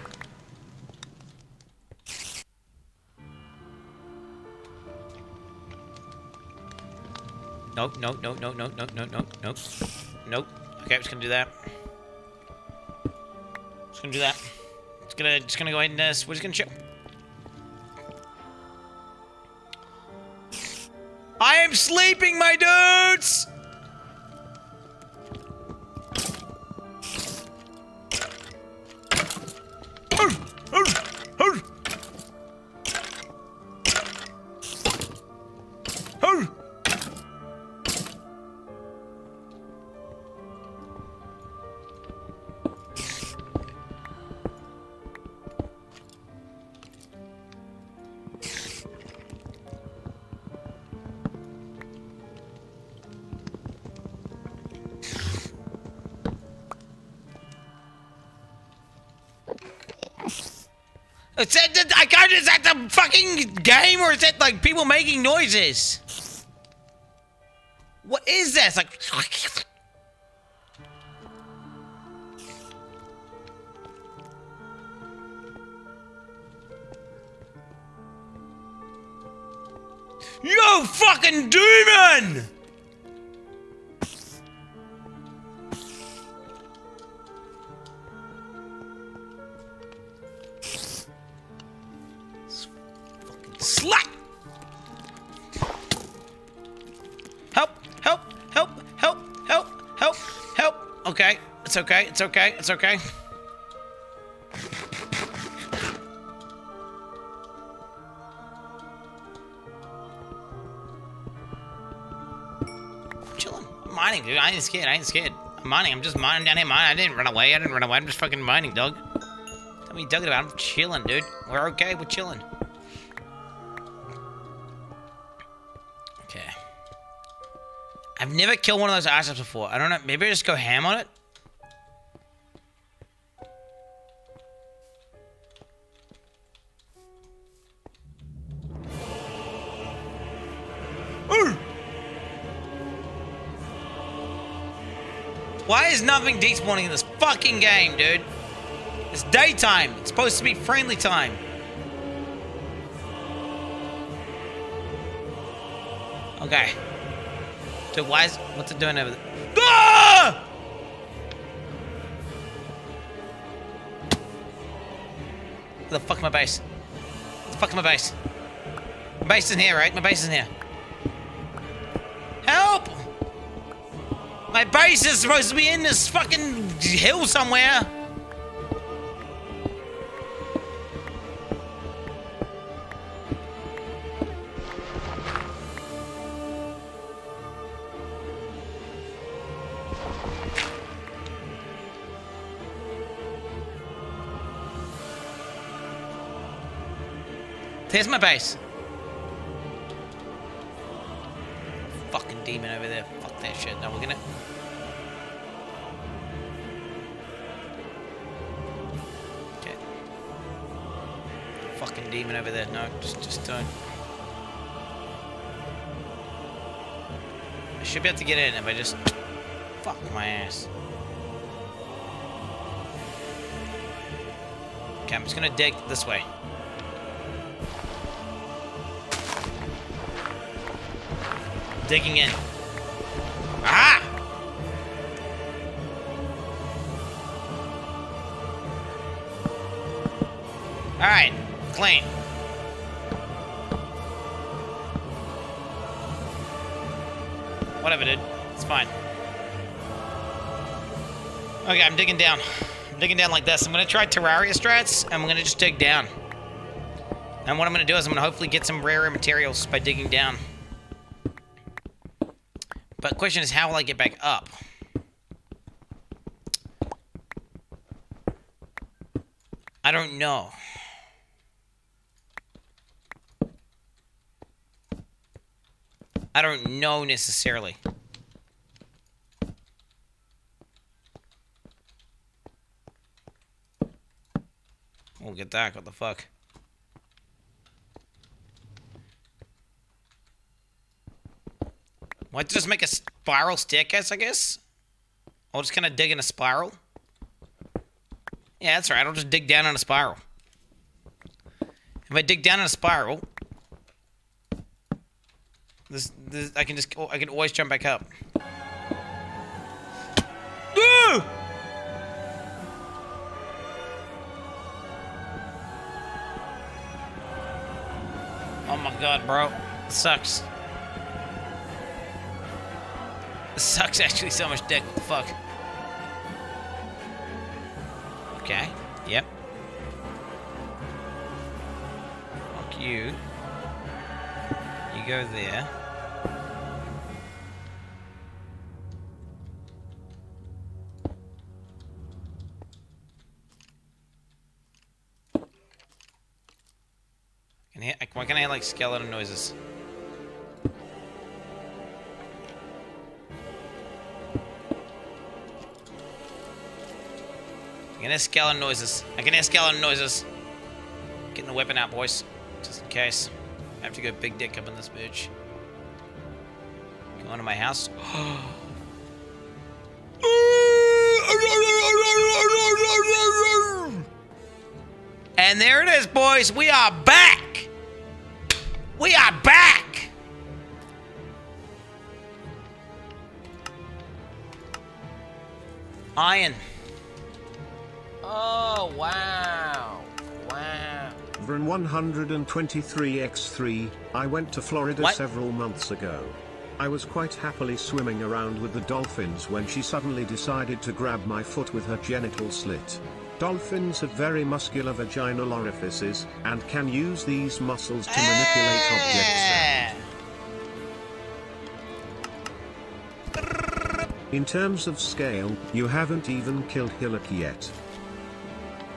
Nope, nope, nope, nope, nope, nope, nope, nope, nope, nope. Okay, I'm just gonna do that. Just gonna do that. Just gonna, just gonna go ahead and uh, we're just gonna chill. I am sleeping, my dudes. Is that, the, I can't, is that the fucking game, or is that like people making noises? What is this? Like, yo, fucking demon! It's okay, it's okay, it's okay. I'm chilling. I'm mining, dude. I ain't scared, I ain't scared. I'm mining, I'm just mining down here. Mining. I didn't run away, I didn't run away. I'm just fucking mining, dog. Tell me you dug it about. I'm chilling, dude. We're okay, we're chilling. Okay. I've never killed one of those items before. I don't know, maybe I just go ham on it? Why is nothing despawning in this fucking game, dude? It's daytime. It's supposed to be friendly time. Okay. Dude, why is... What's it doing over there? Ah! Where the fuck my base? Where the fuck my base? My base is in here, right? My base is in here. Help! My base is supposed to be in this fucking hill somewhere. There's my base. Fucking demon over there. Fuck that shit. No, we're gonna... Fucking demon over there. No, just, just don't. I should be able to get in if I just... Fuck my ass. Okay, I'm just gonna dig this way. digging in. Aha! Alright, clean. Whatever, dude. It's fine. Okay, I'm digging down. I'm digging down like this. I'm gonna try Terraria strats, and I'm gonna just dig down. And what I'm gonna do is I'm gonna hopefully get some rarer materials by digging down. But the question is, how will I get back up? I don't know. I don't know necessarily. We'll get that. What the fuck? Why don't you just make a spiral staircase, I guess? I'll just kind of dig in a spiral. Yeah, that's right. I'll just dig down in a spiral. If I dig down in a spiral, this, this I can just, I can always jump back up. Ooh! Oh my god, bro. It sucks. This sucks actually so much dick. What the fuck? Okay. Yep. Fuck you. You go there. Can I hear, why can't I hear like skeleton noises? I can hear skeleton noises. I can hear skeleton noises. Getting the weapon out, boys. Just in case. I have to go big dick up in this bitch. Going to my house. And there it is, boys. We are back. We are back. Iron. Oh, wow. Wow. one twenty-three by three, I went to Florida what? several months ago. I was quite happily swimming around with the dolphins when she suddenly decided to grab my foot with her genital slit. Dolphins have very muscular vaginal orifices, and can use these muscles to manipulate ah. objects. In terms of scale, you haven't even killed Hillock yet.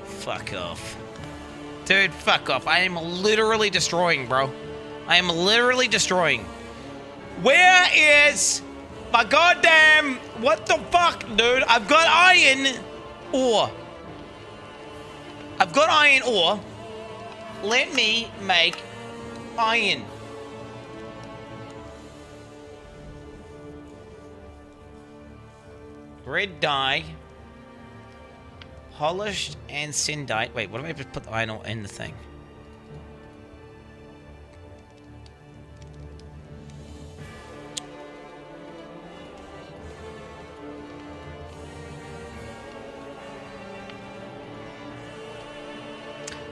Fuck off. Dude, fuck off. I am literally destroying, bro. I am literally destroying. Where is my goddamn... What the fuck, dude? I've got iron ore. I've got iron ore. Let me make iron. Red dye. Polished and sindite. Wait, what if I just put the iron ore in the thing?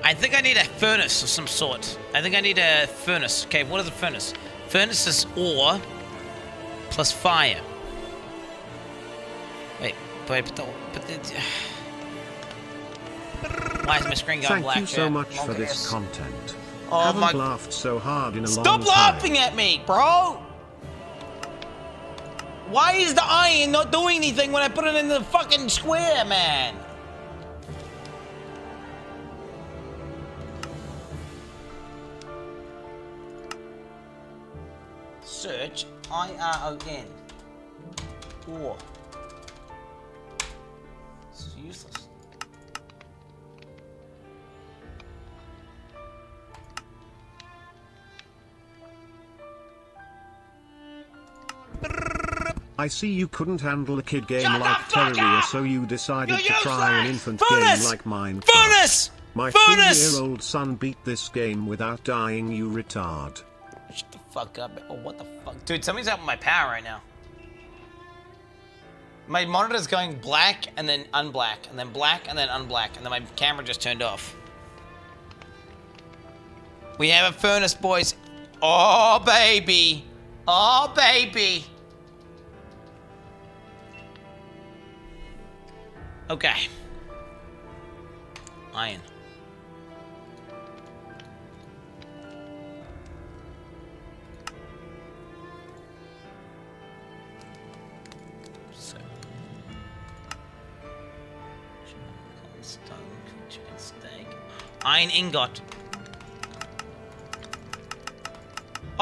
I think I need a furnace of some sort. I think I need a furnace. Okay, what is a furnace? Furnace is ore plus fire. Wait, wait, but the... But the why is my screen going Thank black? Thank you so yet? much for this content. Oh, Haven't my... laughed so hard in a Stop long time. Stop laughing at me, bro! Why is the iron not doing anything when I put it in the fucking square, man? Search I R O N. Or... This is useless. I see you couldn't handle a kid game Shut like Terraria, so you decided You're to useless. try an infant Furnace! game like Minecraft. Furnace! My three-year-old son beat this game without dying, you retard. Shut the fuck up. Oh, what the fuck? Dude, something's happening with my power right now. My monitor's going black and then unblack, and then black and then unblack, and then my camera just turned off. We have a furnace, boys. Oh, baby. Oh, baby. Okay. Iron. So. Stone, chicken steak. Iron ingot.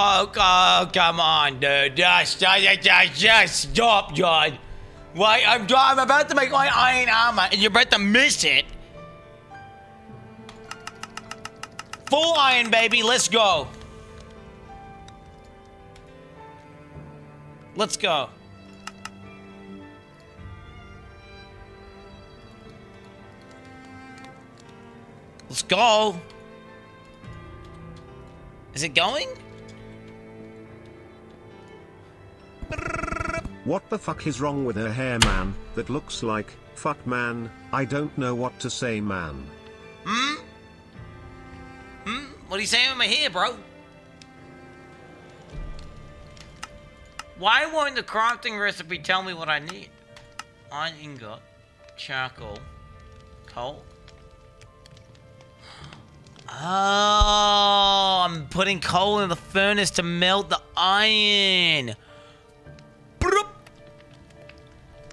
Oh, oh, come on, dude. Just, just, just, just stop, John. Why? I'm, I'm about to make my iron armor, and you're about to miss it. Full iron, baby. Let's go. Let's go. Let's go. Is it going? What the fuck is wrong with her hair, man? That looks like fuck, man. I don't know what to say, man. Hmm? Hmm? What are you saying with my hair, bro? Why won't the crafting recipe tell me what I need? Iron ingot, charcoal, coal. Oh, I'm putting coal in the furnace to melt the iron.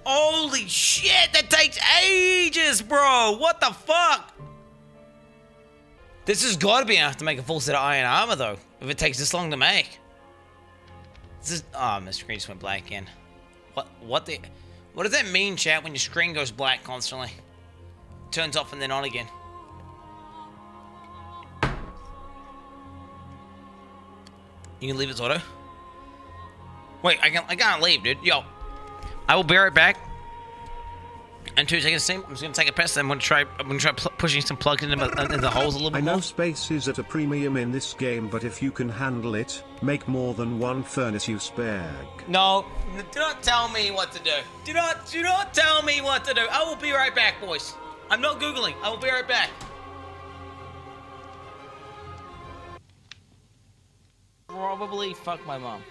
Holy shit, that takes ages, bro. What the fuck? This has got to be enough to make a full set of iron armor, though, if it takes this long to make. This is... Oh, my screen just went black again. What, what the... What does that mean, chat, when your screen goes black constantly? Turns off and then on again. You can leave its auto. Wait, I can't, I can't leave, dude. Yo. I will be right back. And two seconds, I'm just gonna take a piss. I'm gonna try. I'm gonna try pushing some plugs into, my, into the holes a little bit. I know more. Space is at a premium in this game, but if you can handle it, make more than one furnace, you spag. No, do not tell me what to do. Do not, do not tell me what to do. I will be right back, boys. I'm not googling. I will be right back. Probably fuck my mom.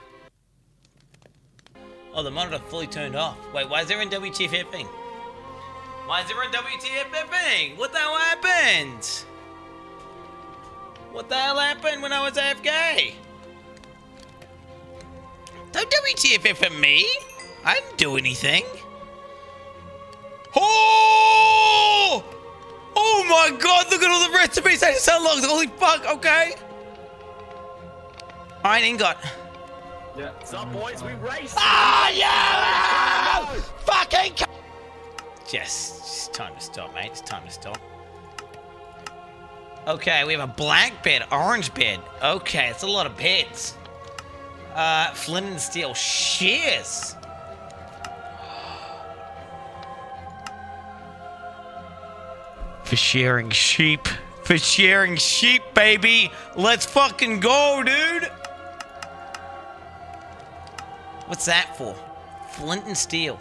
Oh, the monitor fully turned off. Wait, why is there in W T F F ing? Why is there in W T F F ing? What the hell happened? What the hell happened when I was A F K? Don't W T F F me. I didn't do anything. Oh! Oh my God, look at all the recipes I just unlocked. Holy fuck, okay. Iron ingot. Yeah, what's up, boys? We raced! Ah, yeah! Fucking c- Yes, it's time to stop, mate. It's time to stop. Okay, we have a black bed, orange bed. Okay, it's a lot of beds. Uh, flint and steel shears. For shearing sheep. For shearing sheep, baby! Let's fucking go, dude! What's that for? Flint and steel.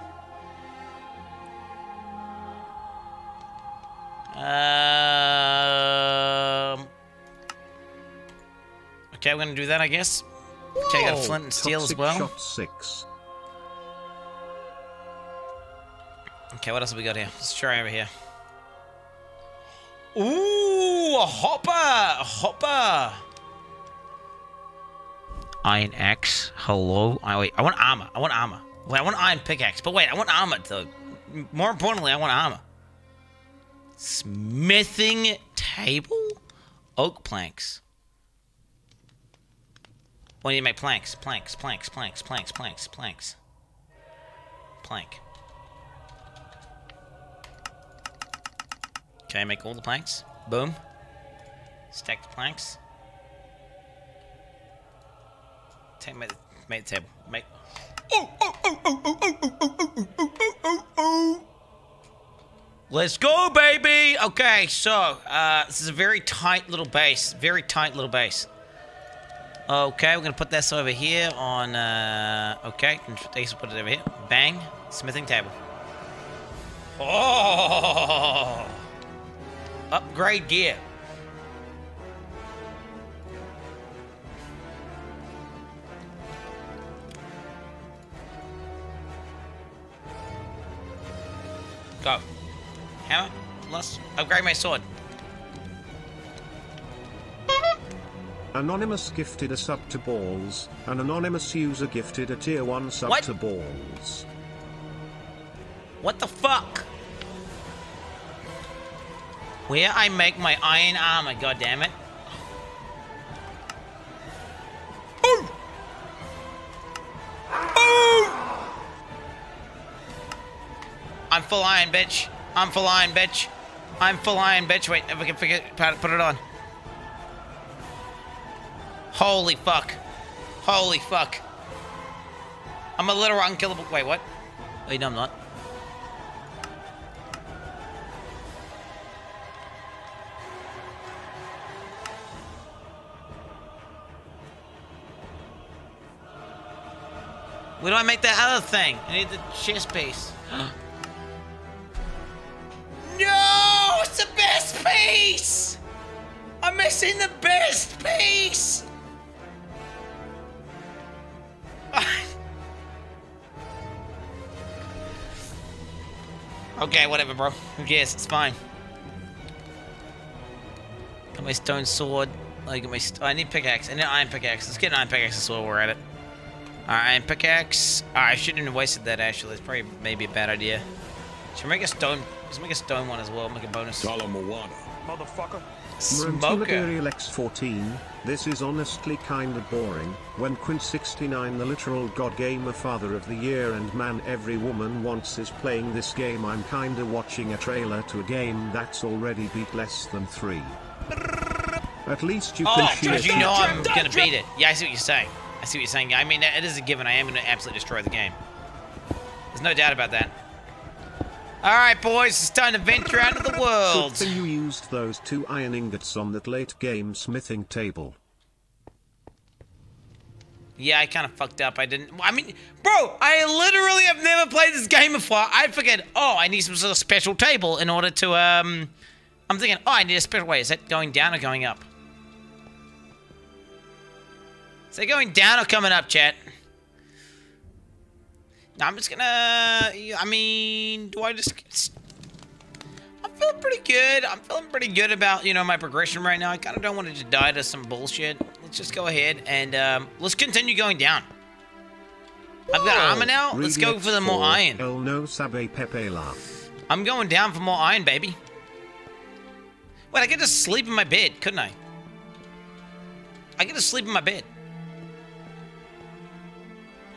Um. Okay, we're gonna do that, I guess. Okay, I got a flint and steel as well. Shot six. Okay, what else have we got here? Let's try over here. Ooh, a hopper! A hopper! Iron axe. Hello. I wait. I want armor. I want armor. Wait. I want iron pickaxe. But wait. I want armor though. More importantly, I want armor. Smithing table. Oak planks. What do you make? Planks. Planks. Planks. Planks. Planks. Planks. Planks. Plank. Okay. I make all the planks. Boom. Stack the planks. Make the, make the table. Make. Oh, oh, oh, oh, oh, oh, oh, oh, oh, oh, oh. Let's go, baby. Okay, so uh, this is a very tight little base. Very tight little base. Okay, we're going to put this over here on, uh, okay, they should put it over here. Bang, smithing table. Oh! Upgrade gear. Go. Hammer, plus, upgrade my sword. Anonymous gifted a sub to balls. An anonymous user gifted a tier one sub what? to balls. What the fuck? Where I make my iron armor, goddammit. Boom! Boom! I'm full iron, bitch. I'm full iron, bitch. I'm full iron, bitch. Wait, if we can figure it, put it on. Holy fuck. Holy fuck. I'm a literal unkillable. Wait, what? Wait, no, I'm not. Where do I make that other thing? I need the chest piece. No! It's the best piece! I'm missing the best piece! Okay, whatever, bro. Who cares? It's fine. Got my stone sword. I got my. St I need pickaxe. I need an iron pickaxe. Let's get an iron pickaxe as well. We're at it. All right, iron pickaxe. Oh, I shouldn't have wasted that. Actually, it's probably maybe a bad idea. Should we make a stone? Let's make a stone one as well. Make a bonus. Moana. Motherfucker. Smoker. X fourteen. This is honestly kinda boring. When Quin sixty-nine, the literal god gamer, father of the year, and man every woman wants is playing this game, I'm kinda watching a trailer to a game that's already beat less than three. At least you can. Oh, dude, you know I'm gonna beat it. Yeah, I see what you're saying. I see what you're saying. I mean, it is a given. I am gonna absolutely destroy the game. There's no doubt about that. Alright, boys, it's time to venture out of the world! So you used those two iron ingots on that late game smithing table. Yeah, I kind of fucked up. I didn't. I mean, bro, I literally have never played this game before. I figured, oh, I need some sort of special table in order to, um. I'm thinking, oh, I need a special. Wait, is that going down or going up? Is that going down or coming up, chat? No, I'm just gonna... I mean, do I just... I'm feeling pretty good. I'm feeling pretty good about, you know, my progression right now. I kind of don't want to just die to some bullshit. Let's just go ahead and um, let's continue going down. Whoa. I've got armor now. Let's go for the more iron. Oh no, sabe pepe la. I'm going down for more iron, baby. Wait, I could just sleep in my bed, couldn't I? I could just sleep in my bed.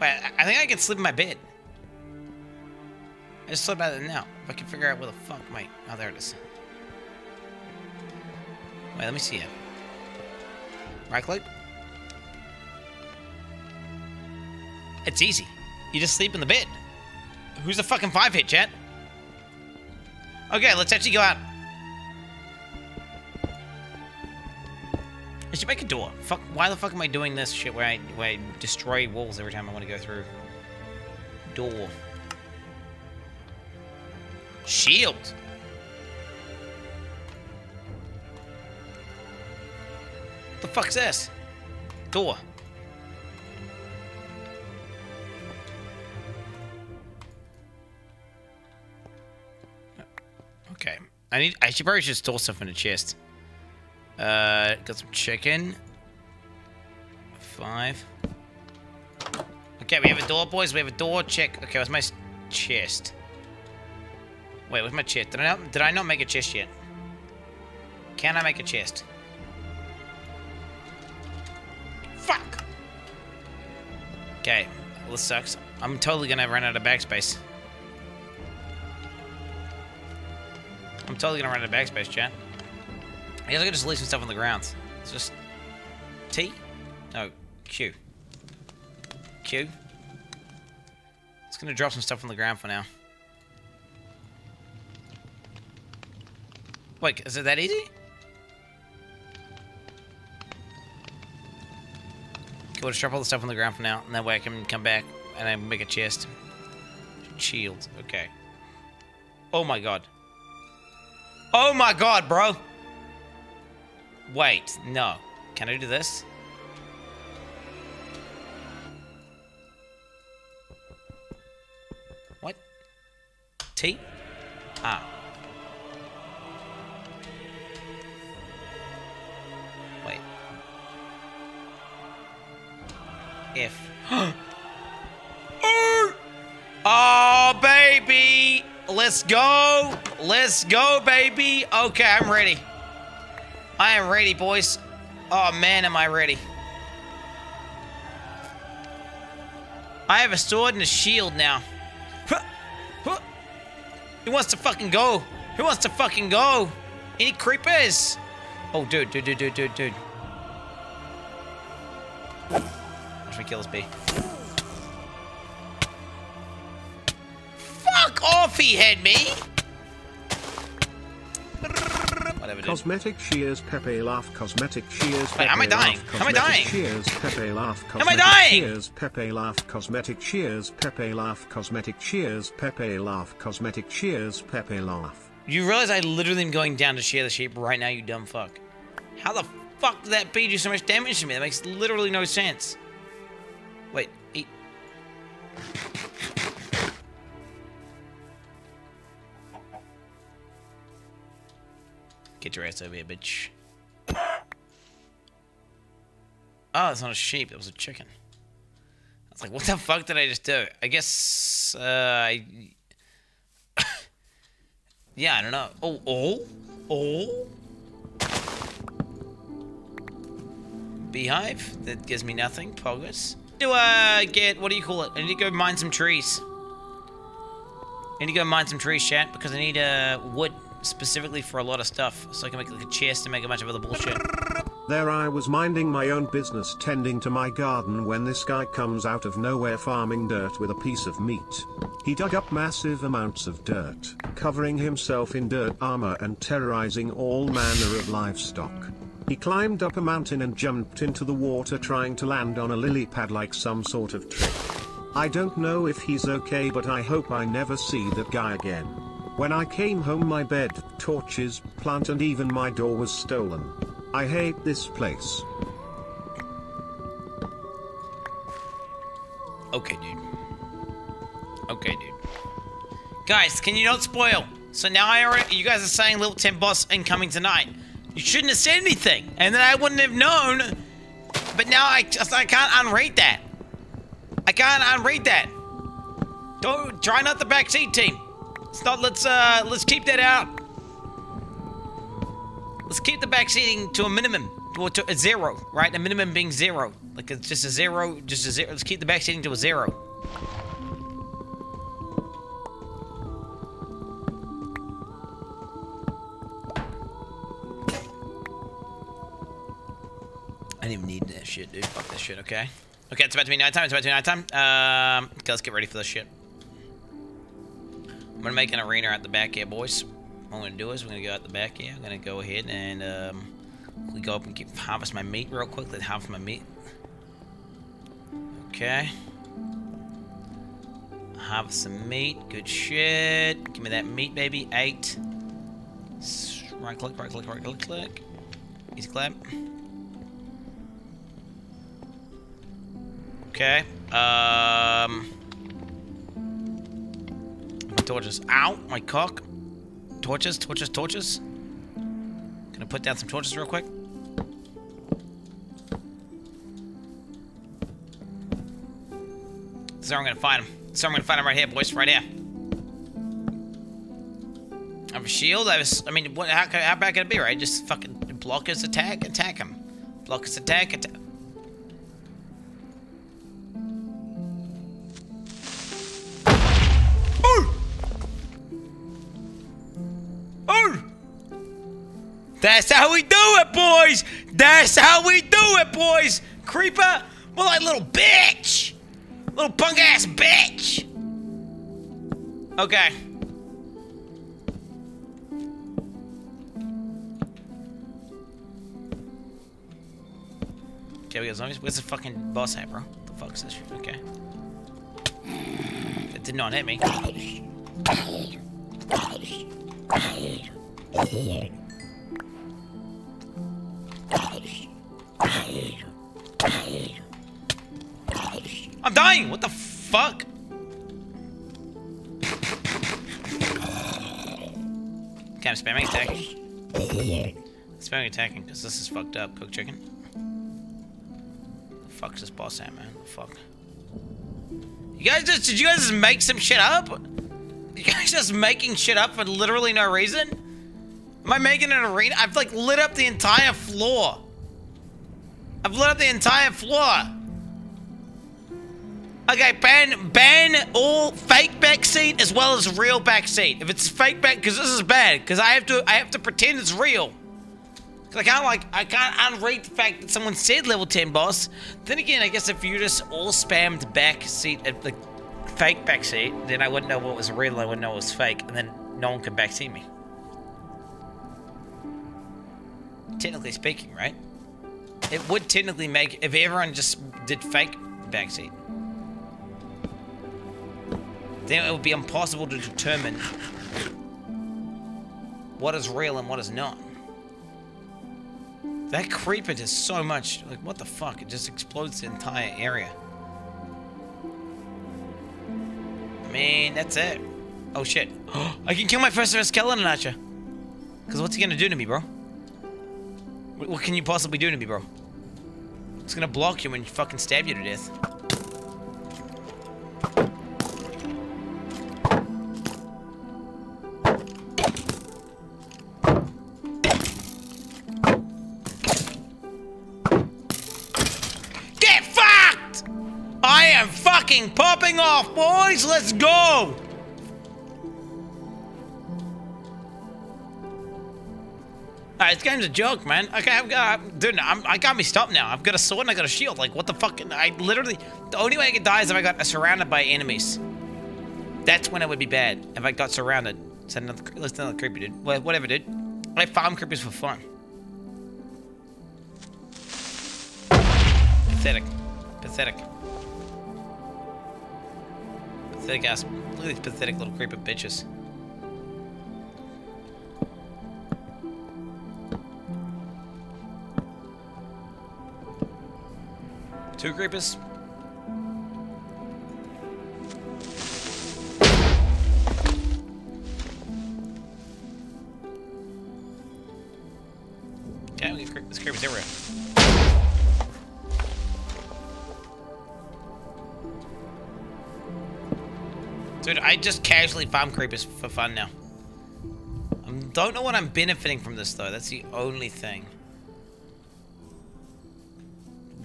Wait, I think I can sleep in my bed. I just thought about it now. If I can figure out where the fuck my... Oh, there it is. Wait, let me see it. Right click. It's easy. You just sleep in the bed. Who's the fucking five hit, chat? Okay, let's actually go out. I should make a door. Fuck, why the fuck am I doing this shit where I, where I destroy walls every time I want to go through? Door. Shield. The fuck's this? Door. Okay. I need, I should probably just store stuff in a chest. Uh, got some chicken. Five. Okay, we have a door, boys. We have a door. Check. Okay, where's my chest? Wait, where's my chest? Did I not, did I not make a chest yet? Can I make a chest? Fuck! Okay, well, this sucks. I'm totally gonna run out of backspace. I'm totally gonna run out of backspace, chat. I guess I could just leave some stuff on the ground. It's just... T? No, Q. Q. It's gonna drop some stuff on the ground for now. Wait, is it that easy? We'll just drop all the stuff on the ground for now, and that way I can come back and I make a chest. Shields, okay. Oh my god. Oh my god, bro! Wait, no. Can I do this? What? T? Ah. Wait. F. Oh, baby! Let's go! Let's go, baby! Okay, I'm ready. I am ready, boys. Oh, man, am I ready. I have a sword and a shield now. Who wants to fucking go? Who wants to fucking go? Any creepers? Oh, dude, dude, dude, dude, dude, dude. What should we kill this bee? Fuck off, he had me! Whatever, dude. Cosmetic shears, Pepe laugh. Cosmetic shears, Pepe laugh. Wait, am I dying? Laugh, am I dying? Shears, Pepe laugh. Am I dying? Shears, Pepe laugh. Cosmetic shears, Pepe laugh. Cosmetic shears, Pepe laugh. Cosmetic shears, Pepe laugh. You realize I literally am going down to shear the sheep right now, you dumb fuck. How the fuck did that bee do so much damage to me? That makes literally no sense. Wait, eat. Get your ass over here, bitch. Oh, that's not a sheep. That was a chicken. I was like, what the fuck did I just do? I guess, uh, I... yeah, I don't know. Oh, oh, oh. Beehive. That gives me nothing. Pogus. Do I get, what do you call it? I need to go mine some trees. I need to go mine some trees, chat, because I need, uh, wood. Specifically for a lot of stuff, so I can make like a chest and make a bunch of other bullshit. There I was minding my own business tending to my garden when this guy comes out of nowhere farming dirt with a piece of meat. He dug up massive amounts of dirt, covering himself in dirt armor and terrorizing all manner of livestock. He climbed up a mountain and jumped into the water trying to land on a lily pad like some sort of trick. I don't know if he's okay, but I hope I never see that guy again. When I came home, my bed, torches, plant and even my door was stolen. I hate this place. Okay, dude. Okay, dude. Guys, can you not spoil? So now I already, you guys are saying level ten boss incoming tonight. You shouldn't have said anything, and then I wouldn't have known. But now I just, I can't unread that. I can't unread that. Don't, try not the backseat team. It's not, let's, uh, let's keep that out. Let's keep the backseating to a minimum, or to a zero, right? A minimum being zero. Like, it's just a zero, just a zero. Let's keep the backseating to a zero. I didn't even need that shit, dude. Fuck that shit, okay? Okay, it's about to be nighttime, it's about to be nighttime. Um, okay, let's get ready for this shit. I'm gonna make an arena out the back here, boys. What I'm gonna do is we're gonna go out the back here. I'm gonna go ahead and um, we go up and keep, harvest my meat real quick. Let's harvest my meat. Okay. Harvest some meat. Good shit. Give me that meat, baby. Eight. Right click, right click, right click, click. Easy clap. Okay. Um. Torches. Ow! My cock. Torches, torches, torches. Gonna put down some torches real quick. So I'm gonna find him. So I'm gonna find him right here, boys. Right here. I have a shield. I have a, I mean, what? How, how bad can it be, right? Just fucking block his attack. Attack him. Block his attack. Attack. That's how we do it, boys! That's how we do it, boys! Creeper! More like little bitch! Little punk-ass bitch! Okay. Okay, we got zombies. Where's the fucking boss at, bro? What the fuck's this? Okay. It did not hit me. I'm dying! What the fuck? Okay, I'm spamming attack. Spamming attacking, because this is fucked up. Cooked chicken. The fuck's this boss at, man? The fuck? You guys just, did you guys just make some shit up? You guys just making shit up for literally no reason? Am I making an arena? I've like lit up the entire floor. I've lit up the entire floor. Okay, ban ban all fake backseat as well as real backseat. If it's fake back, because this is bad, because I have to I have to pretend it's real. Cause I can't like I can't unread the fact that someone said level ten boss. Then again, I guess if you just all spammed backseat at the fake backseat, then I wouldn't know what was real. I wouldn't know it was fake, and then no one could backseat me. Technically speaking, right? It would technically make if everyone just did fake backseat. Then it would be impossible to determine what is real and what is not. That creeper does so much. Like, what the fuck? It just explodes the entire area. I mean, that's it. Oh, shit. I can kill my first ever skeleton archer. Because what's he going to do to me, bro? What can you possibly do to me, bro? It's going to block you and fucking stab you to death. Popping off, boys! Let's go! Alright, this game's a joke, man. Okay, I've got... I'm, dude, I'm, I can't be stopped now. I've got a sword and I got a shield. Like, what the fuck? I literally... The only way I could die is if I got surrounded by enemies. That's when it would be bad. If I got surrounded. Let's another, another creeper, dude. Well, whatever, dude. I farm creepers for fun. Pathetic. Pathetic. Look at these pathetic little creeper bitches. Two creepers. Okay, we get this creepers everywhere. Dude, I just casually farm creepers for fun now. I don't know what I'm benefiting from this, though. That's the only thing.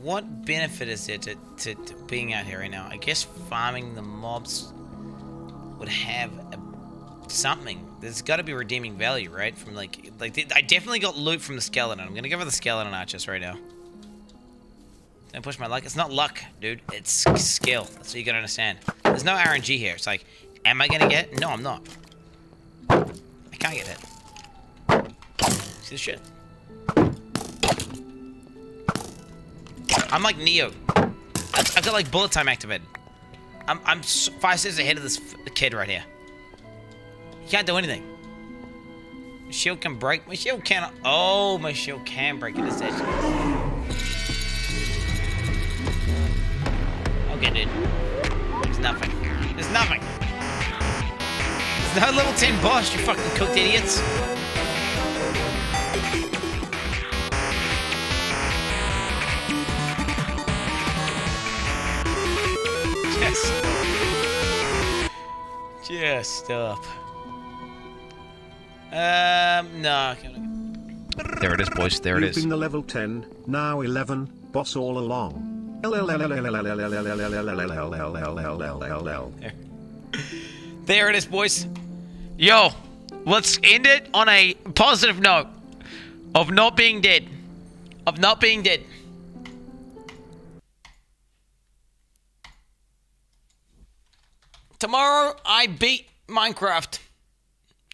What benefit is there to, to, to being out here right now? I guess farming the mobs would have a, something. There's got to be redeeming value, right? From like, like the, I definitely got loot from the skeleton. I'm going to give her the skeleton archers right now. Don't push my luck. It's not luck, dude. It's skill. That's what you gotta understand. There's no R N G here. It's like, am I gonna get? No, I'm not. I can't get hit. See this shit? I'm like Neo. I've got like bullet time activated. I'm I'm five steps ahead of this kid right here. He can't do anything. My shield can break. My shield cannot. Oh, my shield can break at this edge. Dude. There's nothing. There's nothing. There's no level ten boss, you fucking cooked idiots. Just. Just stop. Um, no. There it is, boys. There it is. You've been the level ten, now eleven, boss all along. There it is, boys. Yo, let's end it on a positive note of not being dead. Of not being dead. Tomorrow, I beat Minecraft.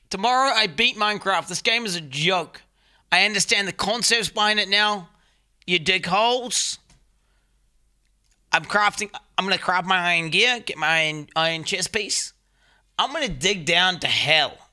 Tomorrow, I beat Minecraft. This game is a joke. I understand the concepts behind it now. You dig holes. I'm crafting. I'm going to craft my iron gear, get my iron, iron chest piece. I'm going to dig down to hell.